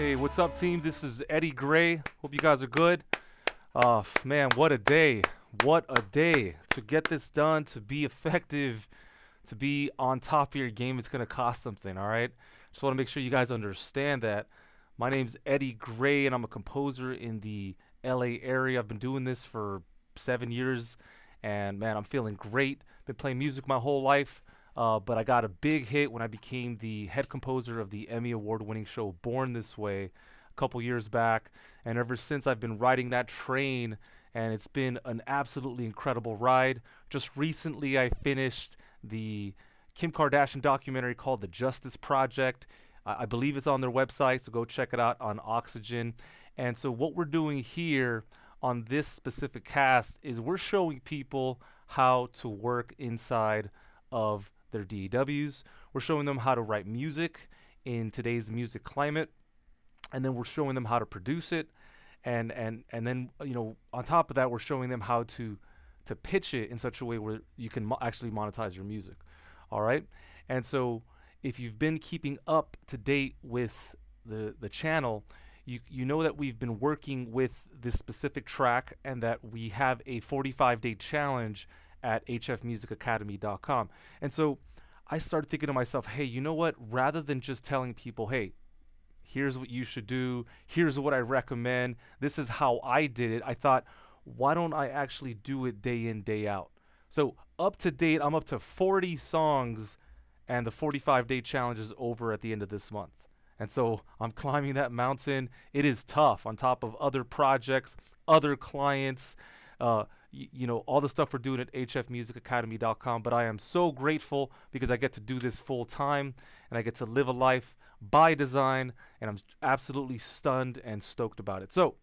Hey, what's up, team? This is Eddie Gray. Hope you guys are good. Man, what a day. What a day to get this done, to be effective, to be on top of your game. It's going to cost something, all right? Just want to make sure you guys understand that. My name's Eddie Gray, and I'm a composer in the LA area. I've been doing this for 7 years, and man, I'm feeling great. Been playing music my whole life. But I got a big hit when I became the head composer of the Emmy award-winning show Born This Way a couple years back. And ever since, I've been riding that train, and it's been an absolutely incredible ride. Just recently, I finished the Kim Kardashian documentary called The Justice Project. I believe it's on their website, so go check it out on Oxygen. And so what we're doing here on this specific cast is we're showing people how to work inside of their DAWs. We're showing them how to write music in today's music climate, and then we're showing them how to produce it, and then, you know, on top of that, we're showing them how to pitch it in such a way where you can actually monetize your music. All right, and so if you've been keeping up to date with the channel, you know that we've been working with this specific track, and that we have a 45-day challenge at hfmusicacademy.com. And so I started thinking to myself, hey, you know what, rather than just telling people, hey, here's what you should do, here's what I recommend, this is how I did it, I thought, why don't I actually do it day in, day out? So up to date, I'm up to 40 songs, and the 45-day challenge is over at the end of this month. And so I'm climbing that mountain. It is tough, on top of other projects, other clients, you know, all the stuff we're doing at hfmusicacademy.com, but I am so grateful because I get to do this full time, and I get to live a life by design, and I'm absolutely stunned and stoked about it. So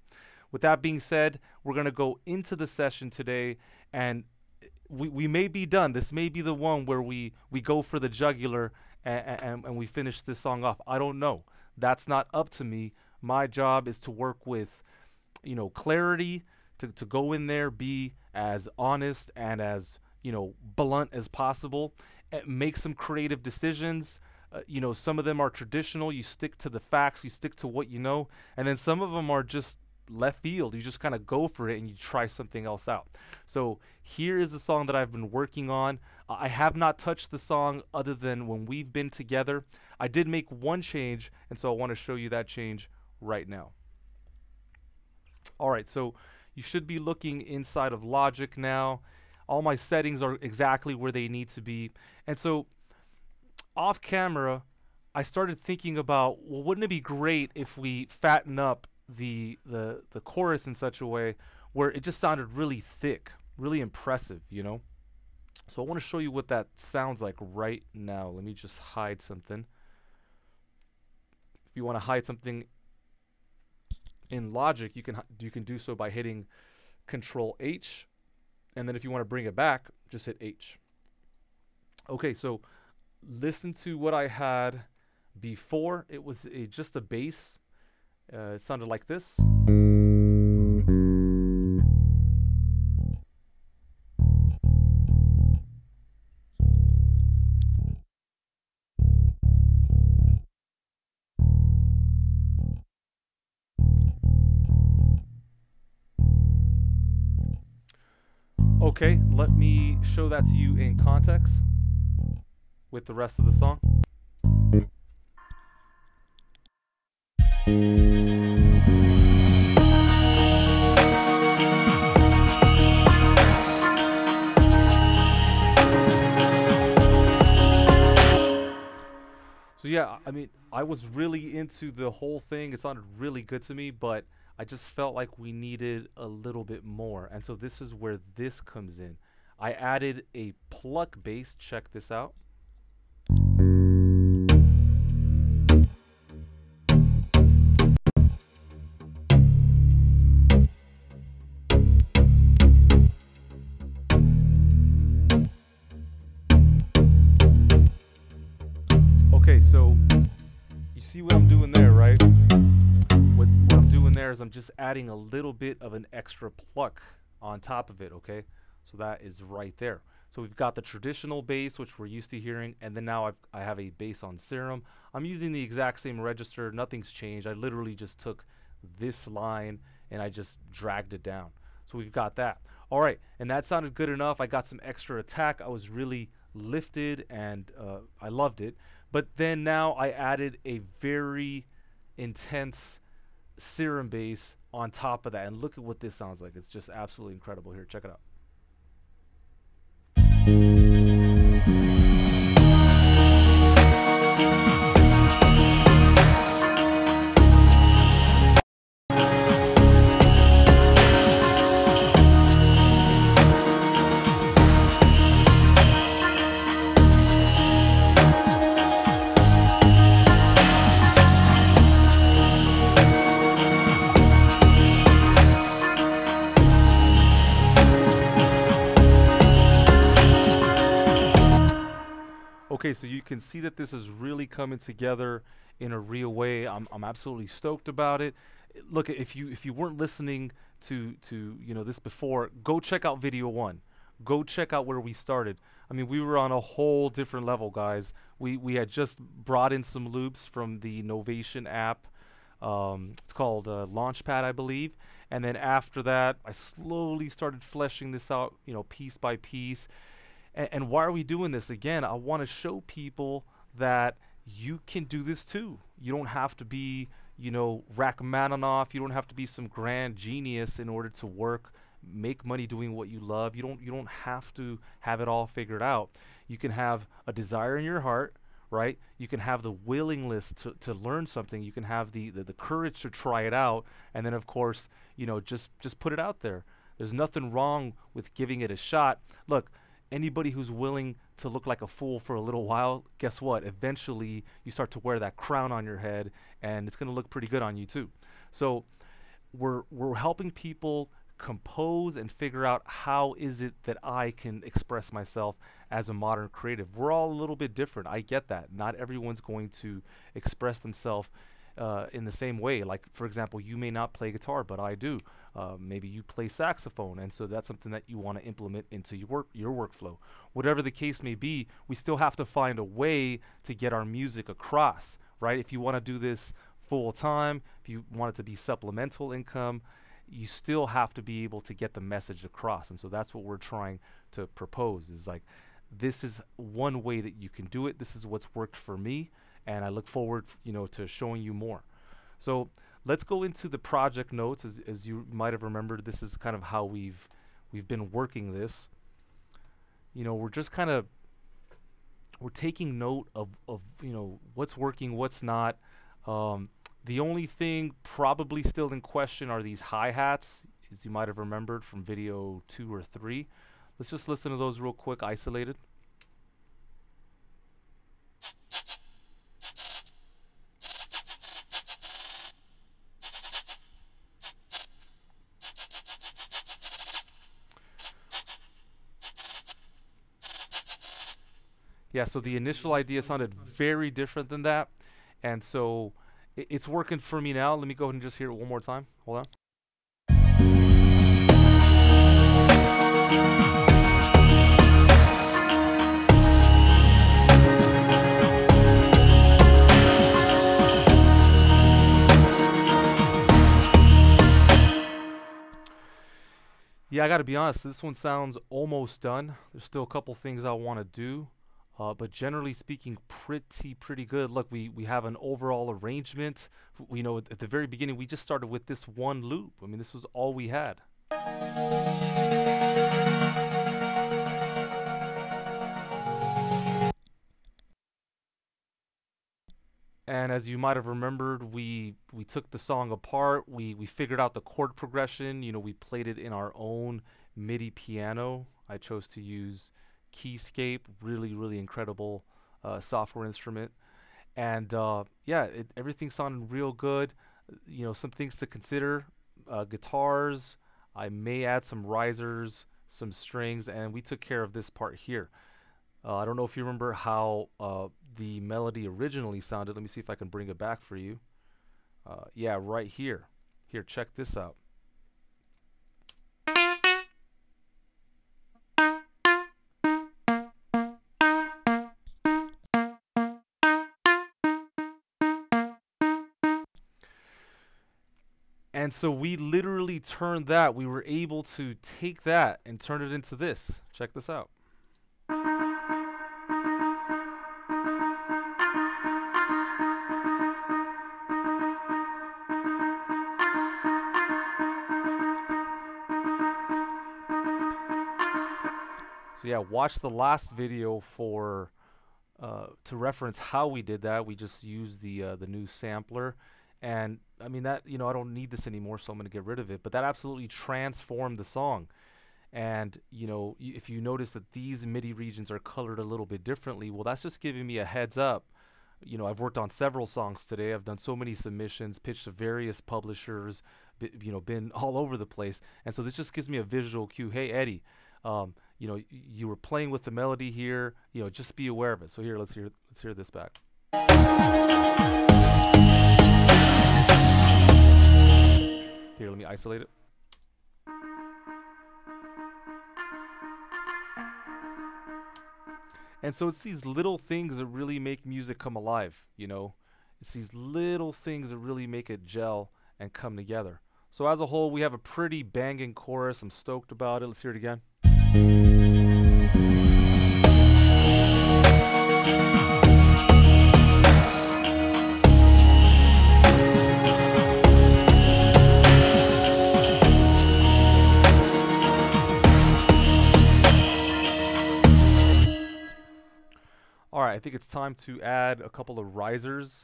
with that being said, we're going to go into the session today, and we may be done. This may be the one where we go for the jugular and we finish this song off. I don't know. That's not up to me. My job is to work with, you know, clarity, to go in there, be as honest and as, you know, blunt as possible, make some creative decisions. You know, some of them are traditional. You stick to the facts, you stick to what you know, and then some of them are just left field. You just kind of go for it and you try something else out. So here is the song that I've been working on. I have not touched the song other than when we've been together. I did make one change, and so I want to show you that change right now. All right, so you should be looking inside of Logic now. All my settings are exactly where they need to be. And so off camera, I started thinking about, well, wouldn't it be great if we fatten up the chorus in such a way where it just sounded really thick, really impressive, you know? So I want to show you what that sounds like right now. Let me just hide something. If you want to hide something in Logic, you can do so by hitting Control H, and then if you want to bring it back, just hit H. Okay, so listen to what I had before. It was just a bass. It sounded like this. Okay, let me show that to you in context with the rest of the song. So yeah, I mean, I was really into the whole thing. It sounded really good to me, but I just felt like we needed a little bit more. And so this is where this comes in. I added a pluck bass. Check this out. Okay, so you see what I'm doing there, right? Is I'm just adding a little bit of an extra pluck on top of it. Okay, so that is right there. So we've got the traditional bass, which we're used to hearing, and then now I have a bass on Serum. I'm using the exact same register, nothing's changed. I literally just took this line and I just dragged it down. So we've got that. All right, and that sounded good enough. I got some extra attack. I was really lifted and I loved it. But then now I added a very intense Serum bass on top of that, and look at what this sounds like. It's just absolutely incredible. Here, check it out. So you can see that this is really coming together in a real way. I'm absolutely stoked about it. Look, if you weren't listening to you know this before, go check out video one. Go check out where we started. I mean, we were on a whole different level, guys. We had just brought in some loops from the Novation app. It's called Launchpad, I believe. And then after that, I slowly started fleshing this out, you know, piece by piece. And why are we doing this? Again, I want to show people that you can do this too. You don't have to be, you know, Rachmaninoff. You don't have to be some grand genius in order to work, make money doing what you love. You don't have to have it all figured out. You can have a desire in your heart, right? You can have the willingness to learn something. You can have the courage to try it out. And then, of course, you know, just put it out there. There's nothing wrong with giving it a shot. Look, anybody who's willing to look like a fool for a little while, guess what? Eventually, you start to wear that crown on your head, and it's going to look pretty good on you too. So we're helping people compose and figure out how is it that I can express myself as a modern creative. We're all a little bit different. I get that. Not everyone's going to express themselves in the same way. Like, for example, you may not play guitar, but I do. Maybe you play saxophone, and so that's something that you want to implement into your workflow. Whatever the case may be, we still have to find a way to get our music across, right? If you want to do this full time, if you want it to be supplemental income, you still have to be able to get the message across. And so that's what we're trying to propose, is like, this is one way that you can do it. This is what's worked for me. And I look forward, you know, to showing you more. So let's go into the project notes. As you might have remembered, this is kind of how we've been working this. You know, we're just kind of taking note of you know what's working, what's not. The only thing probably still in question are these hi-hats, as you might have remembered from video 2 or 3. Let's just listen to those real quick, isolated. Yeah, so the initial idea sounded very different than that, and so it's working for me now. Let me go ahead and just hear it one more time. Hold on. Yeah, I gotta be honest, this one sounds almost done. There's still a couple things I want to do. But generally speaking, pretty good. Look, we have an overall arrangement. You know, at the very beginning, we just started with this one loop. I mean, this was all we had. And as you might have remembered, we took the song apart. We figured out the chord progression. You know, we played it in our own MIDI piano. I chose to use Keyscape, really incredible software instrument, and yeah, everything sounded real good. You know, some things to consider: guitars. I may add some risers, some strings, and we took care of this part here. I don't know if you remember how the melody originally sounded. Let me see if I can bring it back for you. Yeah, right here. Here, check this out. And so we literally turned that. We were able to take that and turn it into this. Check this out. So yeah, watch the last video for to reference how we did that. We just used the new sampler. And I mean that, you know, I don't need this anymore, so I'm going to get rid of it. But that absolutely transformed the song. And, you know, if you notice that these MIDI regions are colored a little bit differently, well, that's just giving me a heads up. You know, I've worked on several songs today. I've done so many submissions, pitched to various publishers, you know, been all over the place. And so this just gives me a visual cue. Hey, Eddie, you know, you were playing with the melody here. You know, just be aware of it. So here, let's hear this back. Here, let me isolate it. And so it's these little things that really make music come alive, you know. It's these little things that really make it gel and come together. So as a whole, we have a pretty banging chorus. I'm stoked about it. Let's hear it again. I think it's time to add a couple of risers.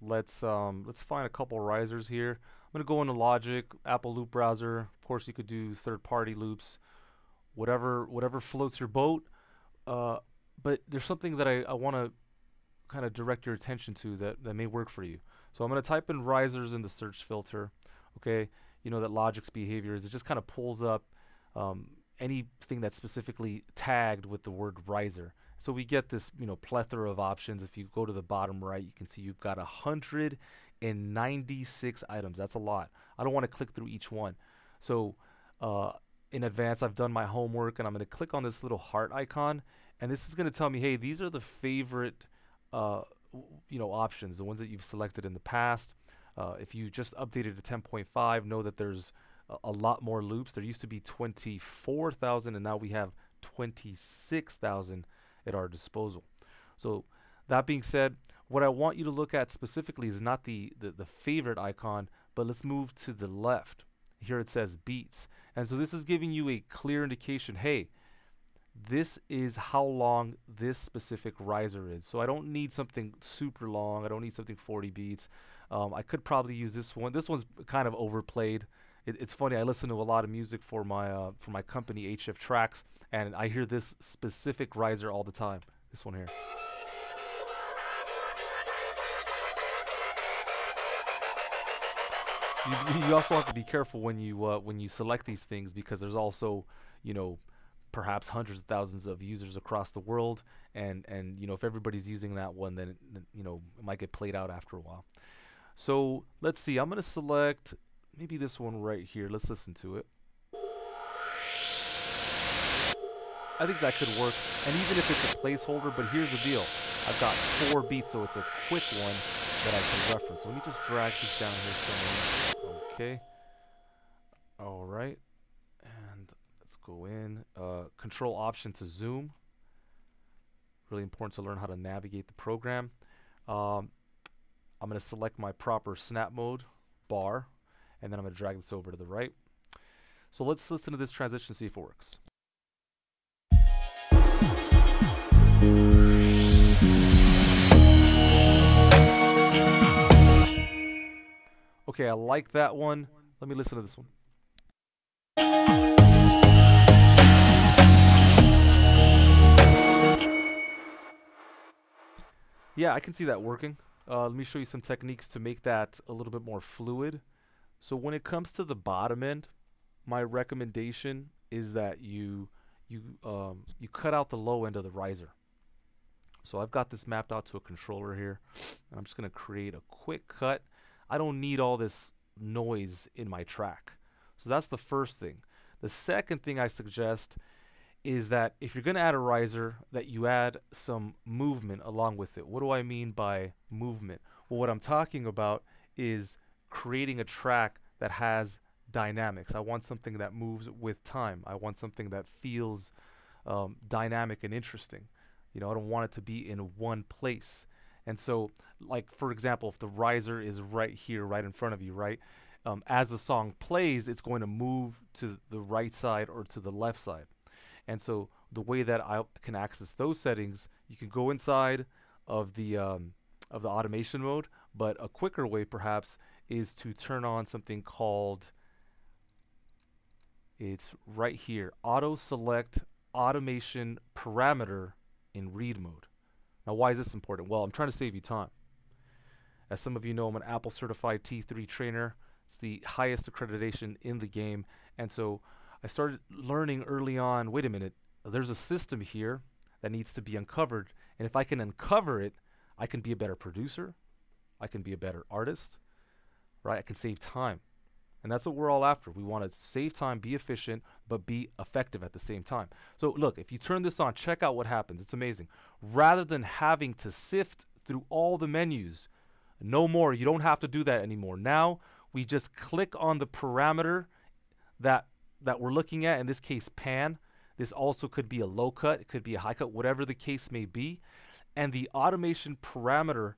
Let's find a couple risers here. I'm gonna go into Logic, Apple Loop Browser. Of course, you could do third-party loops, whatever floats your boat. But there's something that I want to kind of direct your attention to that may work for you. So I'm gonna type in risers in the search filter. Okay, you know that Logic's behavior is it just kind of pulls up anything that's specifically tagged with the word riser. So we get this, you know, plethora of options. If you go to the bottom right, you can see you've got 196 items. That's a lot. I don't want to click through each one. So in advance, I've done my homework, and I'm going to click on this little heart icon, and this is going to tell me, hey, these are the favorite, you know, options, the ones that you've selected in the past. If you just updated to 10.5, know that there's a lot more loops. There used to be 24,000, and now we have 26,000. At our disposal. So that being said, what I want you to look at specifically is not the favorite icon, but let's move to the left. Here it says beats. And so this is giving you a clear indication, hey, this is how long this specific riser is. So I don't need something super long. I don't need something 40 beats. I could probably use this one. This one's kind of overplayed. It's funny, I listen to a lot of music for my company, HF Tracks, and I hear this specific riser all the time. This one here. You also have to be careful when you select these things, because there's also, you know, perhaps hundreds of thousands of users across the world, and you know, if everybody's using that one, then you know, it might get played out after a while. So let's see. I'm gonna select. Maybe this one right here. Let's listen to it. I think that could work. And even if it's a placeholder, but here's the deal. I've got 4 beats, so it's a quick one that I can reference. So let me just drag this down here somewhere. Okay. All right. And let's go in. Control Option to zoom. Really important to learn how to navigate the program. I'm going to select my proper snap mode, bar. And then I'm going to drag this over to the right. So let's listen to this transition, see if it works. Okay, I like that one. Let me listen to this one. Yeah, I can see that working. Let me show you some techniques to make that a little bit more fluid. So when it comes to the bottom end, my recommendation is that you cut out the low end of the riser. So I've got this mapped out to a controller here, and I'm just going to create a quick cut. I don't need all this noise in my track. So that's the first thing. The second thing I suggest is that if you're going to add a riser, that you add some movement along with it. What do I mean by movement? Well, what I'm talking about is creating a track that has dynamics. I want something that moves with time. I want something that feels dynamic and interesting. You know, I don't want it to be in one place. And so, like, for example, if the riser is right here, right in front of you, right? As the song plays, it's going to move to the right side or to the left side. And so the way that I can access those settings, you can go inside of the automation mode, but a quicker way perhaps is to turn on something called, it's right here, auto select automation parameter in read mode. Now, why is this important? Well, I'm trying to save you time. As some of you know, I'm an Apple Certified T3 Trainer. It's the highest accreditation in the game. And so I started learning early on, wait a minute, there's a system here that needs to be uncovered. And if I can uncover it, I can be a better producer. I can be a better artist, right? I can save time. And that's what we're all after. We want to save time, be efficient, but be effective at the same time. So look, if you turn this on, check out what happens. It's amazing. Rather than having to sift through all the menus, no more. You don't have to do that anymore. Now we just click on the parameter that we're looking at, in this case, pan. This also could be a low cut. It could be a high cut, whatever the case may be. And the automation parameter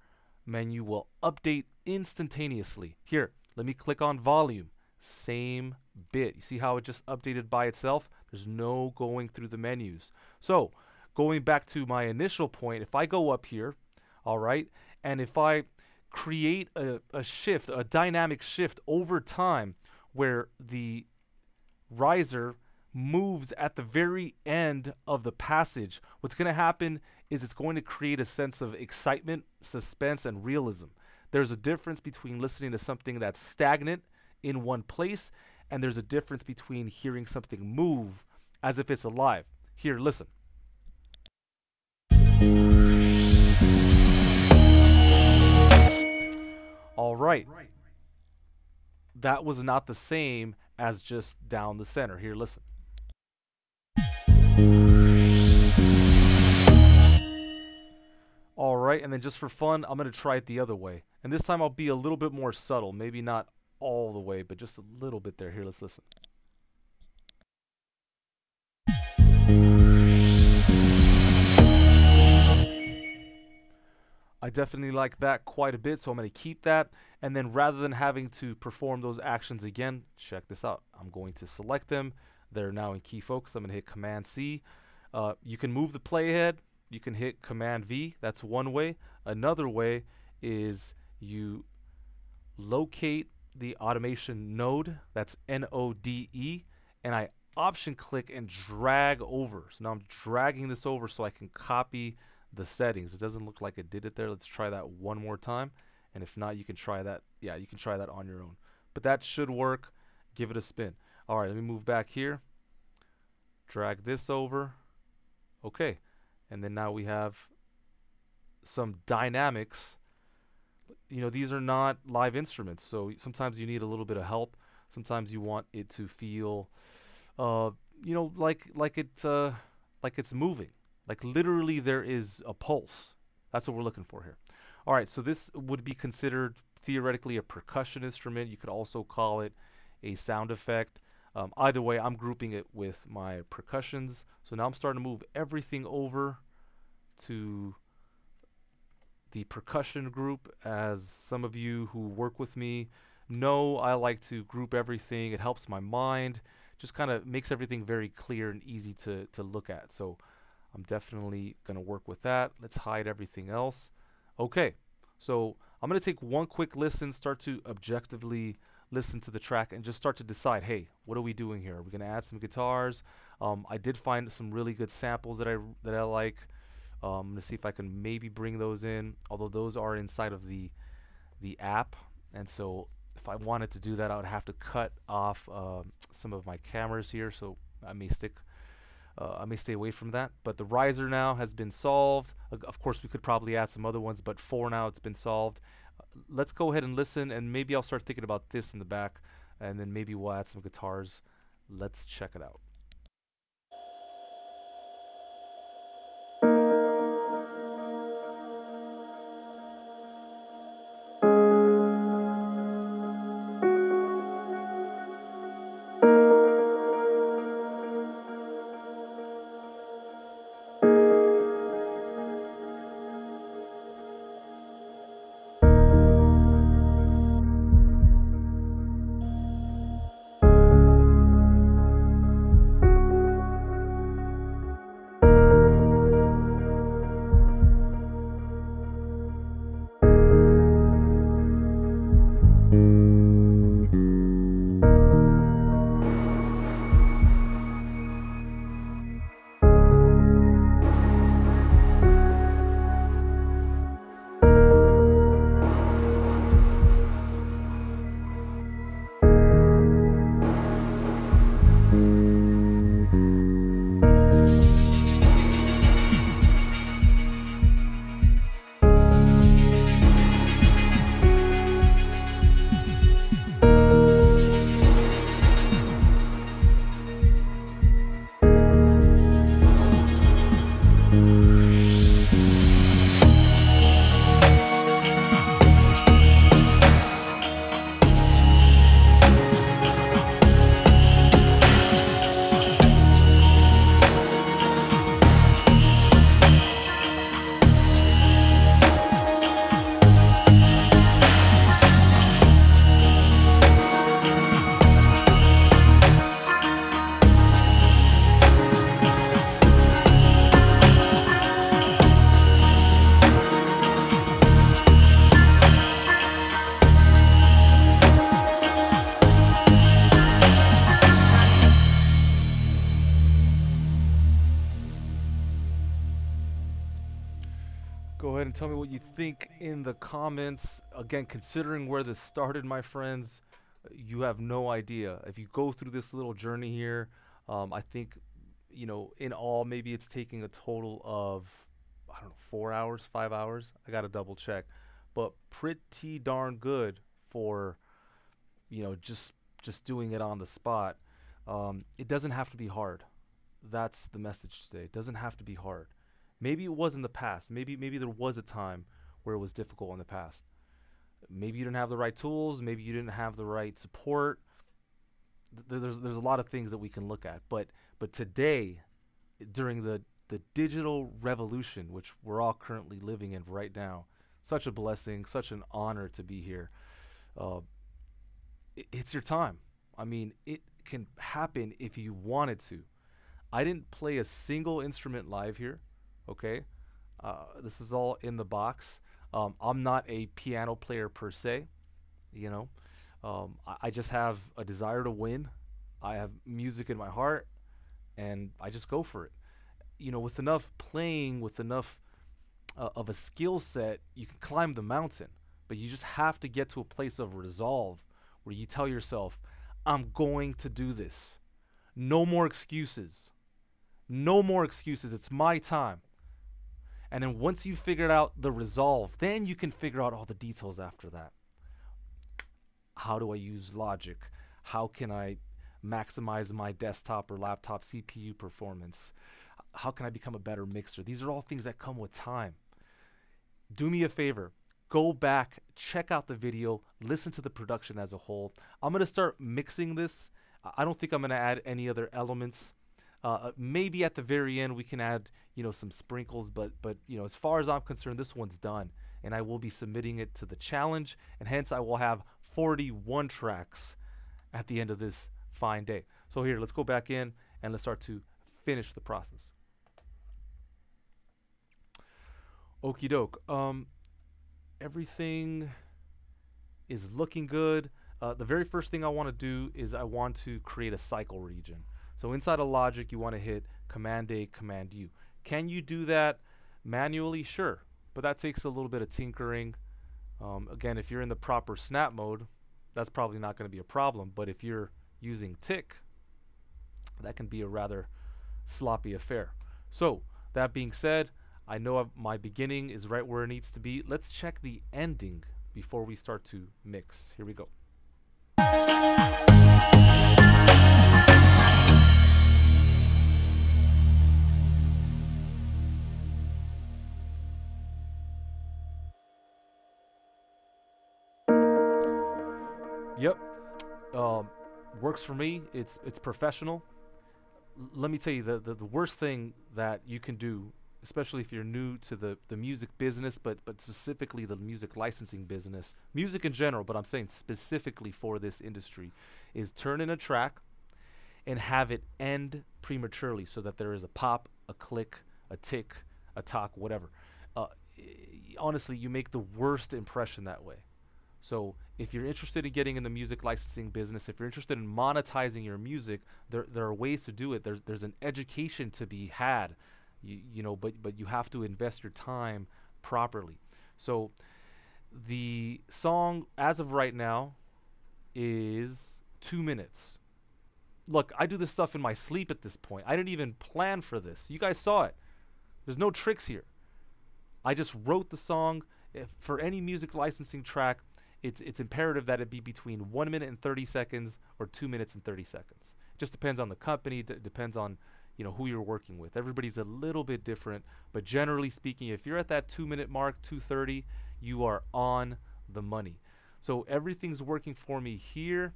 menu will update instantaneously. Here, let me click on volume. Same bit. You see how it just updated by itself? There's no going through the menus. So going back to my initial point, if I go up here, all right, and if I create a shift, a dynamic shift over time where the riser moves at the very end of the passage, what's going to happen is it's going to create a sense of excitement, suspense, and realism. There's a difference between listening to something that's stagnant in one place, and there's a difference between hearing something move as if it's alive. Here, listen. All right. That was not the same as just down the center. Here, listen. All right, and then just for fun, I'm going to try it the other way. And this time I'll be a little bit more subtle. Maybe not all the way, but just a little bit there. Here, let's listen. I definitely like that quite a bit, so I'm going to keep that. And then rather than having to perform those actions again, check this out. I'm going to select them. They're now in key focus. I'm going to hit Command-C. You can move the playhead. You can hit Command-V. That's one way. Another way is you locate the automation node. That's N-O-D-E. And I option-click and drag over. So now I'm dragging this over so I can copy the settings. It doesn't look like it did it there. Let's try that one more time. And if not, you can try that. Yeah, you can try that on your own. But that should work. Give it a spin. All right, let me move back here. Drag this over. Okay. And then now we have some dynamics. You know, these are not live instruments, so sometimes you need a little bit of help. Sometimes you want it to feel, you know, like it's moving. Like literally there is a pulse. That's what we're looking for here. All right, so this would be considered theoretically a percussion instrument. You could also call it a sound effect. Either way, I'm grouping it with my percussions. So now I'm starting to move everything over to the percussion group. As some of you who work with me know, I like to group everything. It helps my mind, just kind of makes everything very clear and easy to look at. So I'm definitely going to work with that. Let's hide everything else. Okay, so I'm going to take one quick listen, start to objectively listen to the track and just start to decide, hey, what are we doing here? Are we going to add some guitars? I did find some really good samples that I like. I'm going to see if I can maybe bring those in, although those are inside of the app. And so if I wanted to do that, I would have to cut off some of my cameras here, so I may stay away from that. But the riser now has been solved. Of course, we could probably add some other ones, but for now it's been solved. Let's go ahead and listen, and maybe I'll start thinking about this in the back, and then maybe we'll add some guitars. Let's check it out. Go ahead and tell me what you think in the comments. Again, considering where this started, my friends, you have no idea. If you go through this little journey here, I think, you know, in all, maybe it's taking a total of, I don't know, 4 hours, 5 hours. I got to double check, but pretty darn good for, you know, just doing it on the spot. It doesn't have to be hard. That's the message today. It doesn't have to be hard. Maybe it was in the past. Maybe there was a time where it was difficult in the past. Maybe you didn't have the right tools. Maybe you didn't have the right support. There's a lot of things that we can look at. But today, during the digital revolution, which we're all currently living in right now, such a blessing, such an honor to be here. It's your time. I mean, it can happen if you wanted to. I didn't play a single instrument live here. Okay, this is all in the box. I'm not a piano player per se, you know. I just have a desire to win. I have music in my heart, and I just go for it. You know, with enough playing, with enough of a skill set, you can climb the mountain. But you just have to get to a place of resolve where you tell yourself, I'm going to do this. No more excuses. No more excuses. It's my time. And then once you figured out the resolve, then you can figure out all the details after that. How do I use Logic? How can I maximize my desktop or laptop CPU performance? How can I become a better mixer? These are all things that come with time. Do me a favor. Go back, check out the video, listen to the production as a whole. I'm going to start mixing this. I don't think I'm going to add any other elements. Maybe at the very end we can add, you know, some sprinkles, but you know, as far as I'm concerned, this one's done, and I will be submitting it to the challenge, and hence I will have 41 tracks at the end of this fine day. So here, let's go back in and let's start to finish the process. Okie doke. Everything is looking good. The very first thing I want to do is I want to create a cycle region. So inside of Logic, you want to hit Command A, Command U. Can you do that manually? Sure, but that takes a little bit of tinkering. Again, if you're in the proper snap mode, that's probably not going to be a problem. But if you're using Tick, that can be a rather sloppy affair. So that being said, I know my beginning is right where it needs to be. Let's check the ending before we start to mix. Here we go. Yep, works for me. It's professional. Let me tell you, the worst thing that you can do, especially if you're new to the music business, but specifically the music licensing business, music in general, but I'm saying specifically for this industry, is turn in a track and have it end prematurely so that there is a pop, a click, a tick, a tock, whatever. Honestly, you make the worst impression that way. So if you're interested in getting in the music licensing business, if you're interested in monetizing your music, there are ways to do it. There's an education to be had. You know, but you have to invest your time properly. So the song as of right now is 2 minutes. Look, I do this stuff in my sleep at this point. I didn't even plan for this. You guys saw it. There's no tricks here. I just wrote the song. For any music licensing track, it's imperative that it be between 1 minute and 30 seconds or 2 minutes and 30 seconds. Just depends on the company, depends on, you know, who you're working with. Everybody's a little bit different, but generally speaking, if you're at that 2 minute mark, 2:30, you are on the money. So everything's working for me here.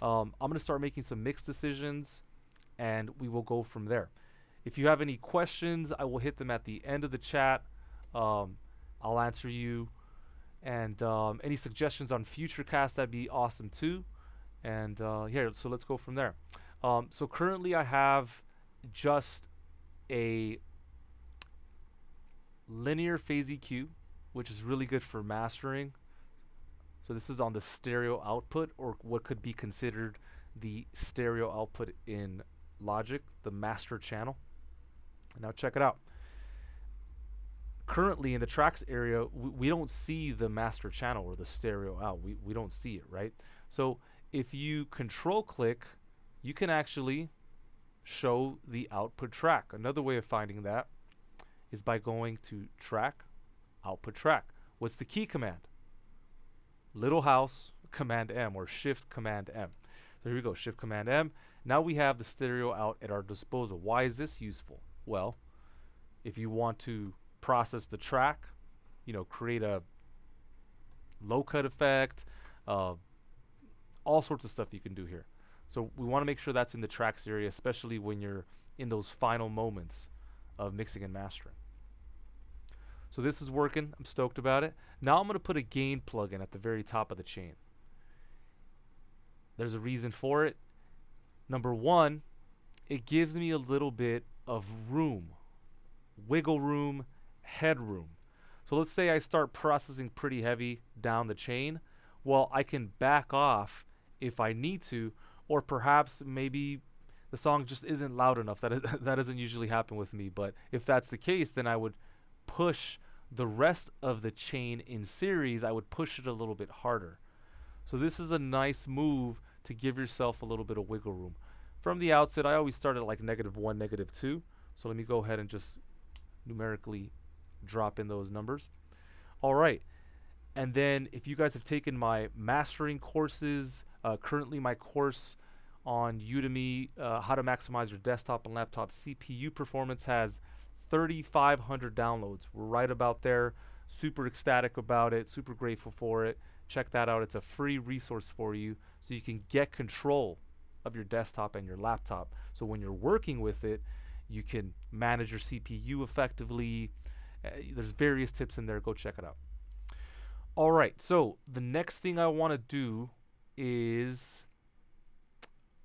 I'm gonna start making some mix decisions and we will go from there. If you have any questions, I will hit them at the end of the chat. I'll answer you, and any suggestions on future casts, that'd be awesome too. And here, so let's go from there. So currently I have just a linear phase EQ, which is really good for mastering. So this is on the stereo output, or what could be considered the stereo output in Logic, the master channel. Now check it out. currently in the tracks area, we don't see the master channel or the stereo out. We don't see it, right? So if you control click, you can actually show the output track. Another way of finding that is by going to track, output track. What's the key command? Little house command M or shift command M. So here we go, shift command M. Now we have the stereo out at our disposal. Why is this useful? Well, if you want to process the track, you know, create a low cut effect, all sorts of stuff you can do here. So we want to make sure that's in the tracks area, especially when you're in those final moments of mixing and mastering. So this is working. I'm stoked about it. Now I'm going to put a gain plugin at the very top of the chain. There's a reason for it. Number one, it gives me a little bit of room, wiggle room, headroom. So let's say I start processing pretty heavy down the chain. Well, I can back off if I need to, or perhaps maybe the song just isn't loud enough. That doesn't usually happen with me, but if that's the case, then I would push the rest of the chain in series. I would push it a little bit harder. So this is a nice move to give yourself a little bit of wiggle room. From the outset, I always start at like -1, -2. So let me go ahead and just numerically drop in those numbers. All right. And then if you guys have taken my mastering courses, currently my course on Udemy, how to maximize your desktop and laptop CPU performance, has 3,500 downloads. We're right about there. Super ecstatic about it. Super grateful for it. Check that out. It's a free resource for you so you can get control of your desktop and your laptop. So when you're working with it, you can manage your CPU effectively. There's various tips in there. Go check it out. All right. So the next thing I want to do is,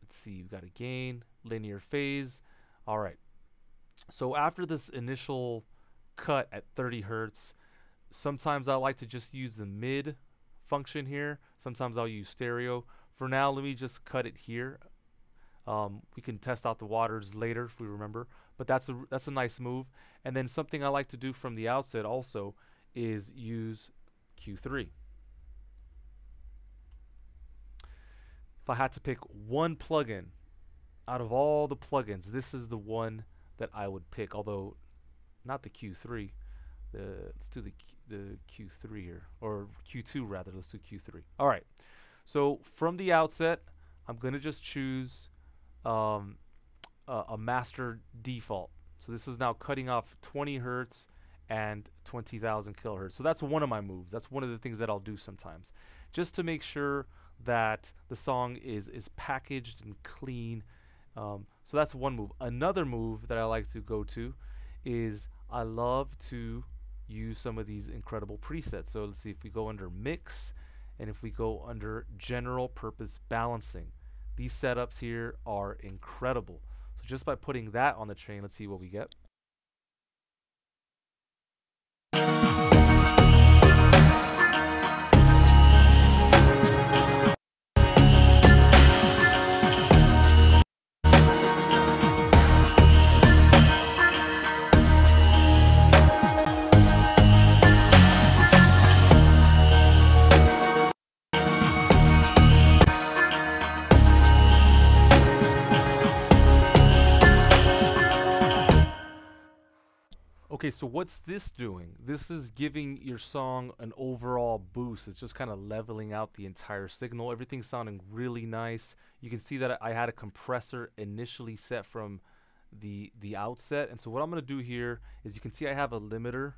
let's see, we've got a gain, linear phase. All right. So after this initial cut at 30 Hertz, sometimes I like to just use the mid function here. Sometimes I'll use stereo. For now, let me just cut it here. We can test out the waters later if we remember, but that's a nice move. And then something I like to do from the outset also is use Q3. If I had to pick one plugin out of all the plugins, this is the one that I would pick. Although not the Q3, let's do the Q3 here, or Q2 rather. Let's do Q3. All right. So from the outset, I'm gonna just choose a master default. So this is now cutting off 20 Hertz and 20,000 kilohertz. So that's one of my moves. That's one of the things that I'll do sometimes, just to make sure that the song is packaged and clean. So that's one move. Another move that I like to go to is I love to use some of these incredible presets. So let's see, if we go under Mix and if we go under General Purpose Balancing, these setups here are incredible. So just by putting that on the chain, let's see what we get. Okay, so what's this doing? This is giving your song an overall boost. It's just kind of leveling out the entire signal. Everything's sounding really nice. You can see that I had a compressor initially set from the outset. And so what I'm going to do here is, you can see I have a limiter.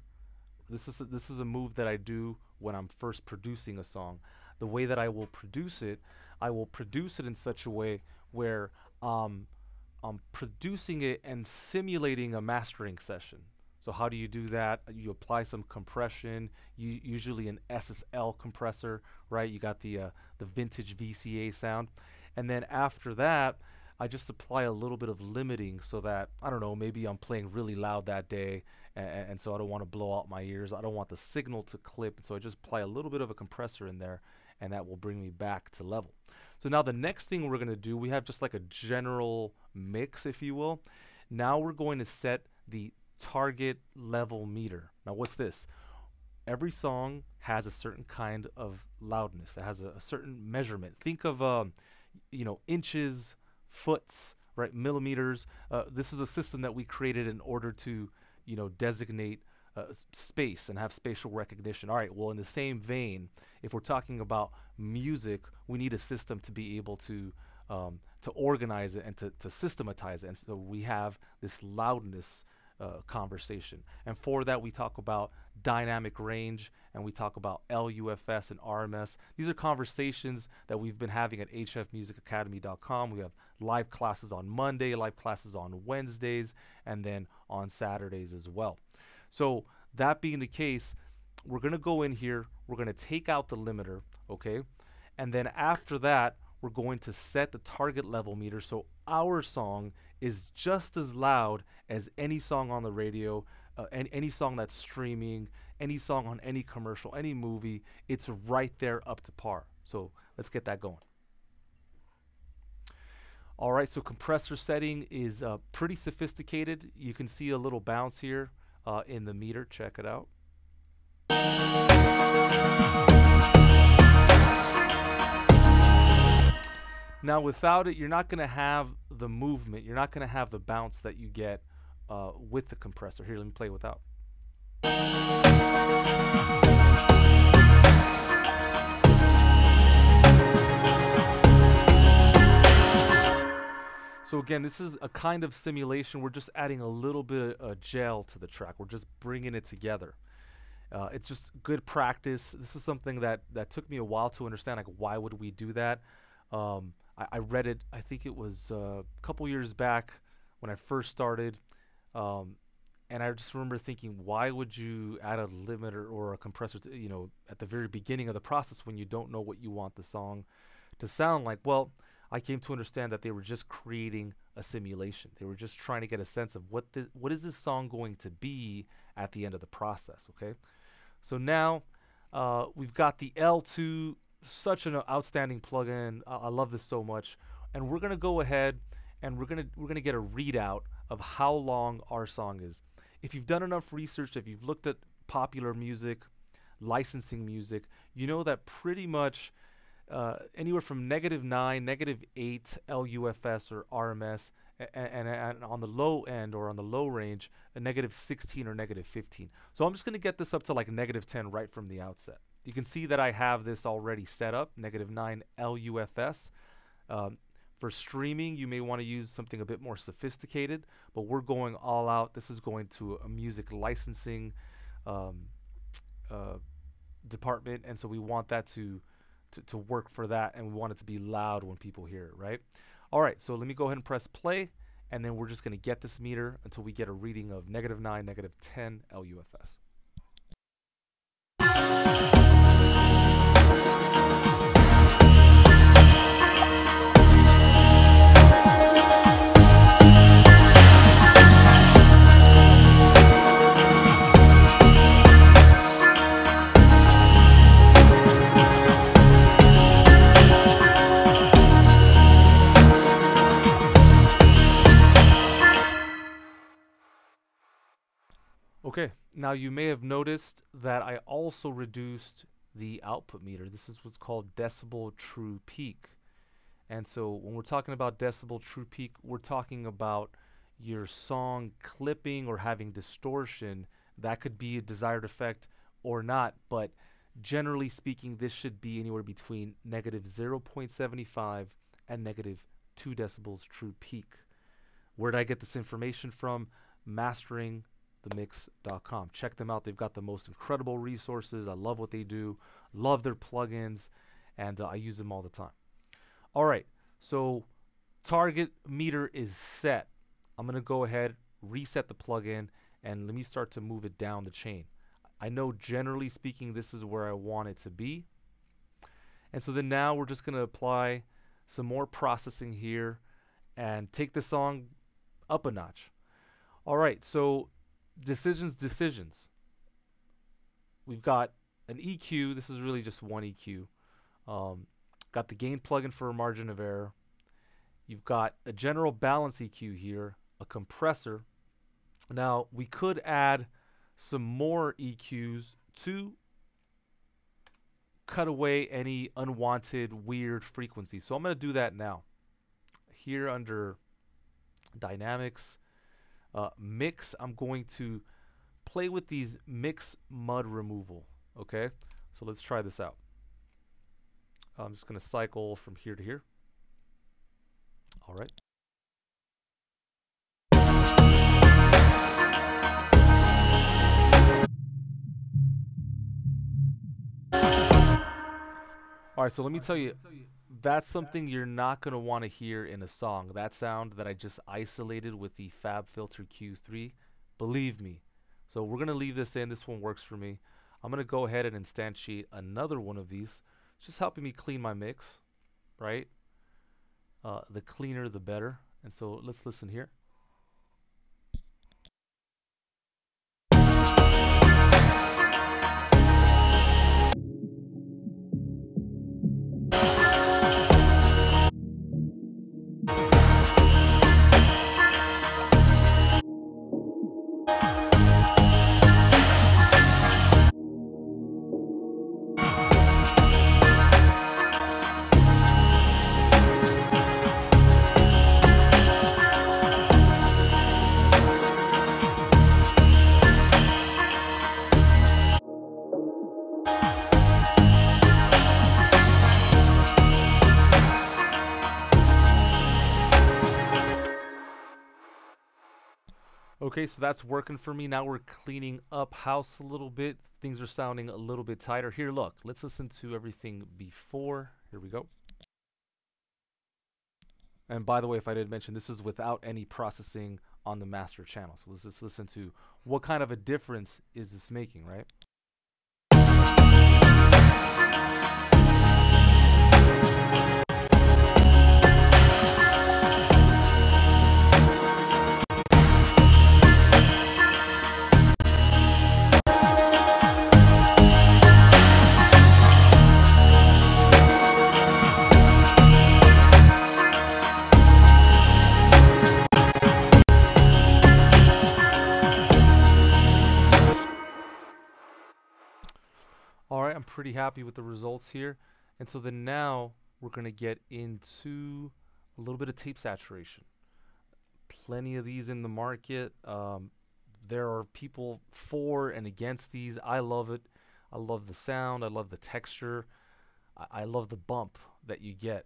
This is a move that I do when I'm first producing a song. The way that I will produce it in such a way where I'm producing it and simulating a mastering session. So how do you do that? You apply some compression, usually an SSL compressor, right? You got the vintage VCA sound. And then after that, I just apply a little bit of limiting so that, I don't know, maybe I'm playing really loud that day, and so I don't want to blow out my ears. I don't want the signal to clip, so I just apply a little bit of a compressor in there, and that will bring me back to level. So now the next thing we're going to do, we have just like a general mix, if you will. Now we're going to set the target level meter. Now what's this? Every song has a certain kind of loudness. It has a certain measurement. Think of inches, foots, right? Millimeters. This is a system that we created in order to designate space and have spatial recognition. All right, well, in the same vein, if we're talking about music, we need a system to be able to organize it and to systematize it. And so we have this loudness conversation. And for that, we talk about dynamic range, and we talk about LUFS and RMS. These are conversations that we've been having at hfmusicacademy.com. We have live classes on Monday, live classes on Wednesdays, and then on Saturdays as well. So that being the case, we're going to go in here, we're going to take out the limiter, okay? And then after that, we're going to set the target level meter so our song is just as loud as any song on the radio, and any song that's streaming, any song on any commercial, any movie. It's right there up to par. So let's get that going. All right, so compressor setting is pretty sophisticated. You can see a little bounce here in the meter. Check it out. Now without it, you're not going to have the movement, you're not going to have the bounce that you get with the compressor. Here, let me play without. So again, this is a kind of simulation. We're just adding a little bit of gel to the track. We're just bringing it together. It's just good practice. This is something that took me a while to understand. Like, why would we do that? I read it, I think it was a couple years back when I first started. And I just remember thinking, why would you add a limiter or a compressor to, at the very beginning of the process when you don't know what you want the song to sound like? Well, I came to understand that they were just creating a simulation. They were just trying to get a sense of what is this song going to be at the end of the process, okay? So now we've got the L2, such an outstanding plugin. I love this so much. And we're going to go ahead and we're going to get a readout of how long our song is. If you've done enough research, if you've looked at popular music, licensing music, you know that pretty much anywhere from -9, -8 LUFS or RMS, and on the low end or on the low range, a -16 or -15. So I'm just going to get this up to like -10 right from the outset. You can see that I have this already set up, -9 LUFS. For streaming, you may want to use something a bit more sophisticated, but we're going all out. This is going to a music licensing department, and so we want that to work for that, and we want it to be loud when people hear it, right? All right, so let me go ahead and press play, and then we're just going to get this meter until we get a reading of -9, -10 LUFS. Okay, now you may have noticed that I also reduced the output meter. This is what's called decibel true peak. And so when we're talking about decibel true peak, we're talking about your song clipping or having distortion. That could be a desired effect or not, but generally speaking, this should be anywhere between -0.75 and -2 decibels true peak. Where did I get this information from? Mastering the Mix.com. Check them out. They've got the most incredible resources. I love what they do, love their plugins, and I use them all the time. All right, so target meter is set. I'm going to go ahead, reset the plugin, and let me start to move it down the chain. I know generally speaking this is where I want it to be. And so then now we're just going to apply some more processing here and take the song up a notch. All right, so decisions. We've got an EQ. This is really just one EQ. Got the gain plugin for a margin of error. You've got a general balance EQ here, a compressor, Now we could add some more EQs to cut away any unwanted weird frequencies. So I'm going to do that now. Here under Dynamics, Mix, I'm going to play with these Mix Mud Removal. Okay, so let's try this out. I'm just going to cycle from here to here. All right. All right, so let me tell you, that's something you're not going to want to hear in a song. That sound that I just isolated with the FabFilter Q3, believe me. So we're going to leave this in. This one works for me. I'm going to go ahead and instantiate another one of these. It's just helping me clean my mix, right? The cleaner, the better. And so let's listen here. Okay, so that's working for me. Now we're cleaning up house a little bit. Things are sounding a little bit tighter. Here, look, let's listen to everything before. Here we go. And by the way, if I didn't mention, this is without any processing on the master channel. So let's just listen to what kind of a difference is this making, right? I'm pretty happy with the results here. And so then now we're going to get into a little bit of tape saturation. Plenty of these in the market. There are people for and against these. I love it. I love the sound. I love the texture. I love the bump that you get.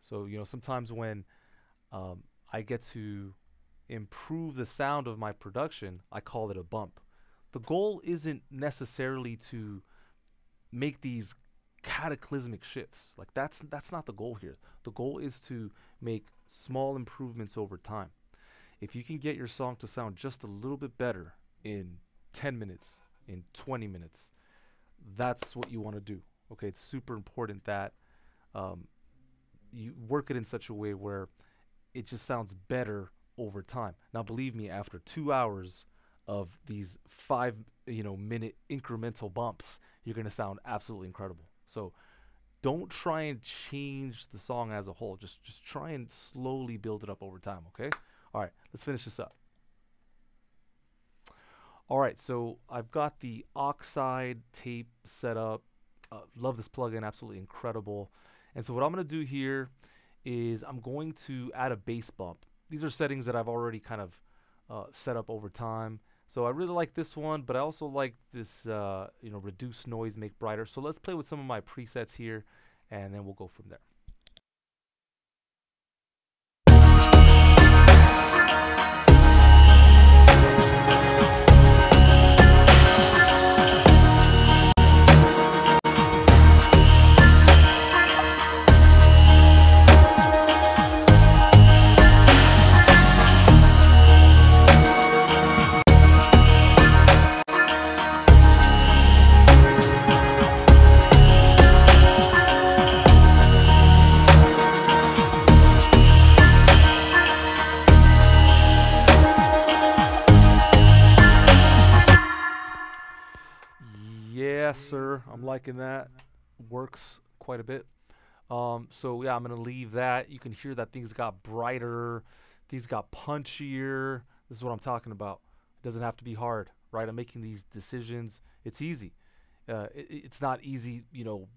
So, you know, sometimes when I get to improve the sound of my production, I call it a bump. The goal isn't necessarily to make these cataclysmic shifts. Like that's not the goal here. The goal is to make small improvements over time. If you can get your song to sound just a little bit better in 10 minutes, in 20 minutes, that's what you want to do. Okay, it's super important that you work it in such a way where it just sounds better over time. Now, believe me, after 2 hours of these 5 minute incremental bumps, you're going to sound absolutely incredible. So don't try and change the song as a whole. Just try and slowly build it up over time, okay? All right, let's finish this up. All right, so I've got the Oxide tape set up. Love this plugin, absolutely incredible. And so what I'm going to do here is I'm going to add a bass bump. These are settings that I've already kind of set up over time. So I really like this one, but I also like this, you know, reduce noise, make brighter. So let's play with some of my presets here, and then we'll go from there. I'm liking that. Works quite a bit. So yeah, I'm gonna leave that. You can hear that things got brighter, things got punchier. This is what I'm talking about. It doesn't have to be hard, right? I'm making these decisions. It's easy. It's not easy, you know,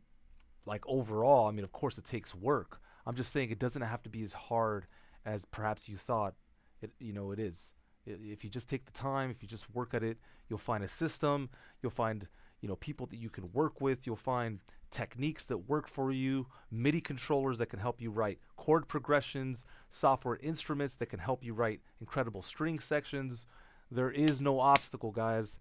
like overall. I mean, of course it takes work. I'm just saying it doesn't have to be as hard as perhaps you thought it, you know, it is. If you just take the time, if you just work at it, you'll find a system, you'll find, you know, people that you can work with, you'll find techniques that work for you, MIDI controllers that can help you write chord progressions, software instruments that can help you write incredible string sections. There is no obstacle, guys.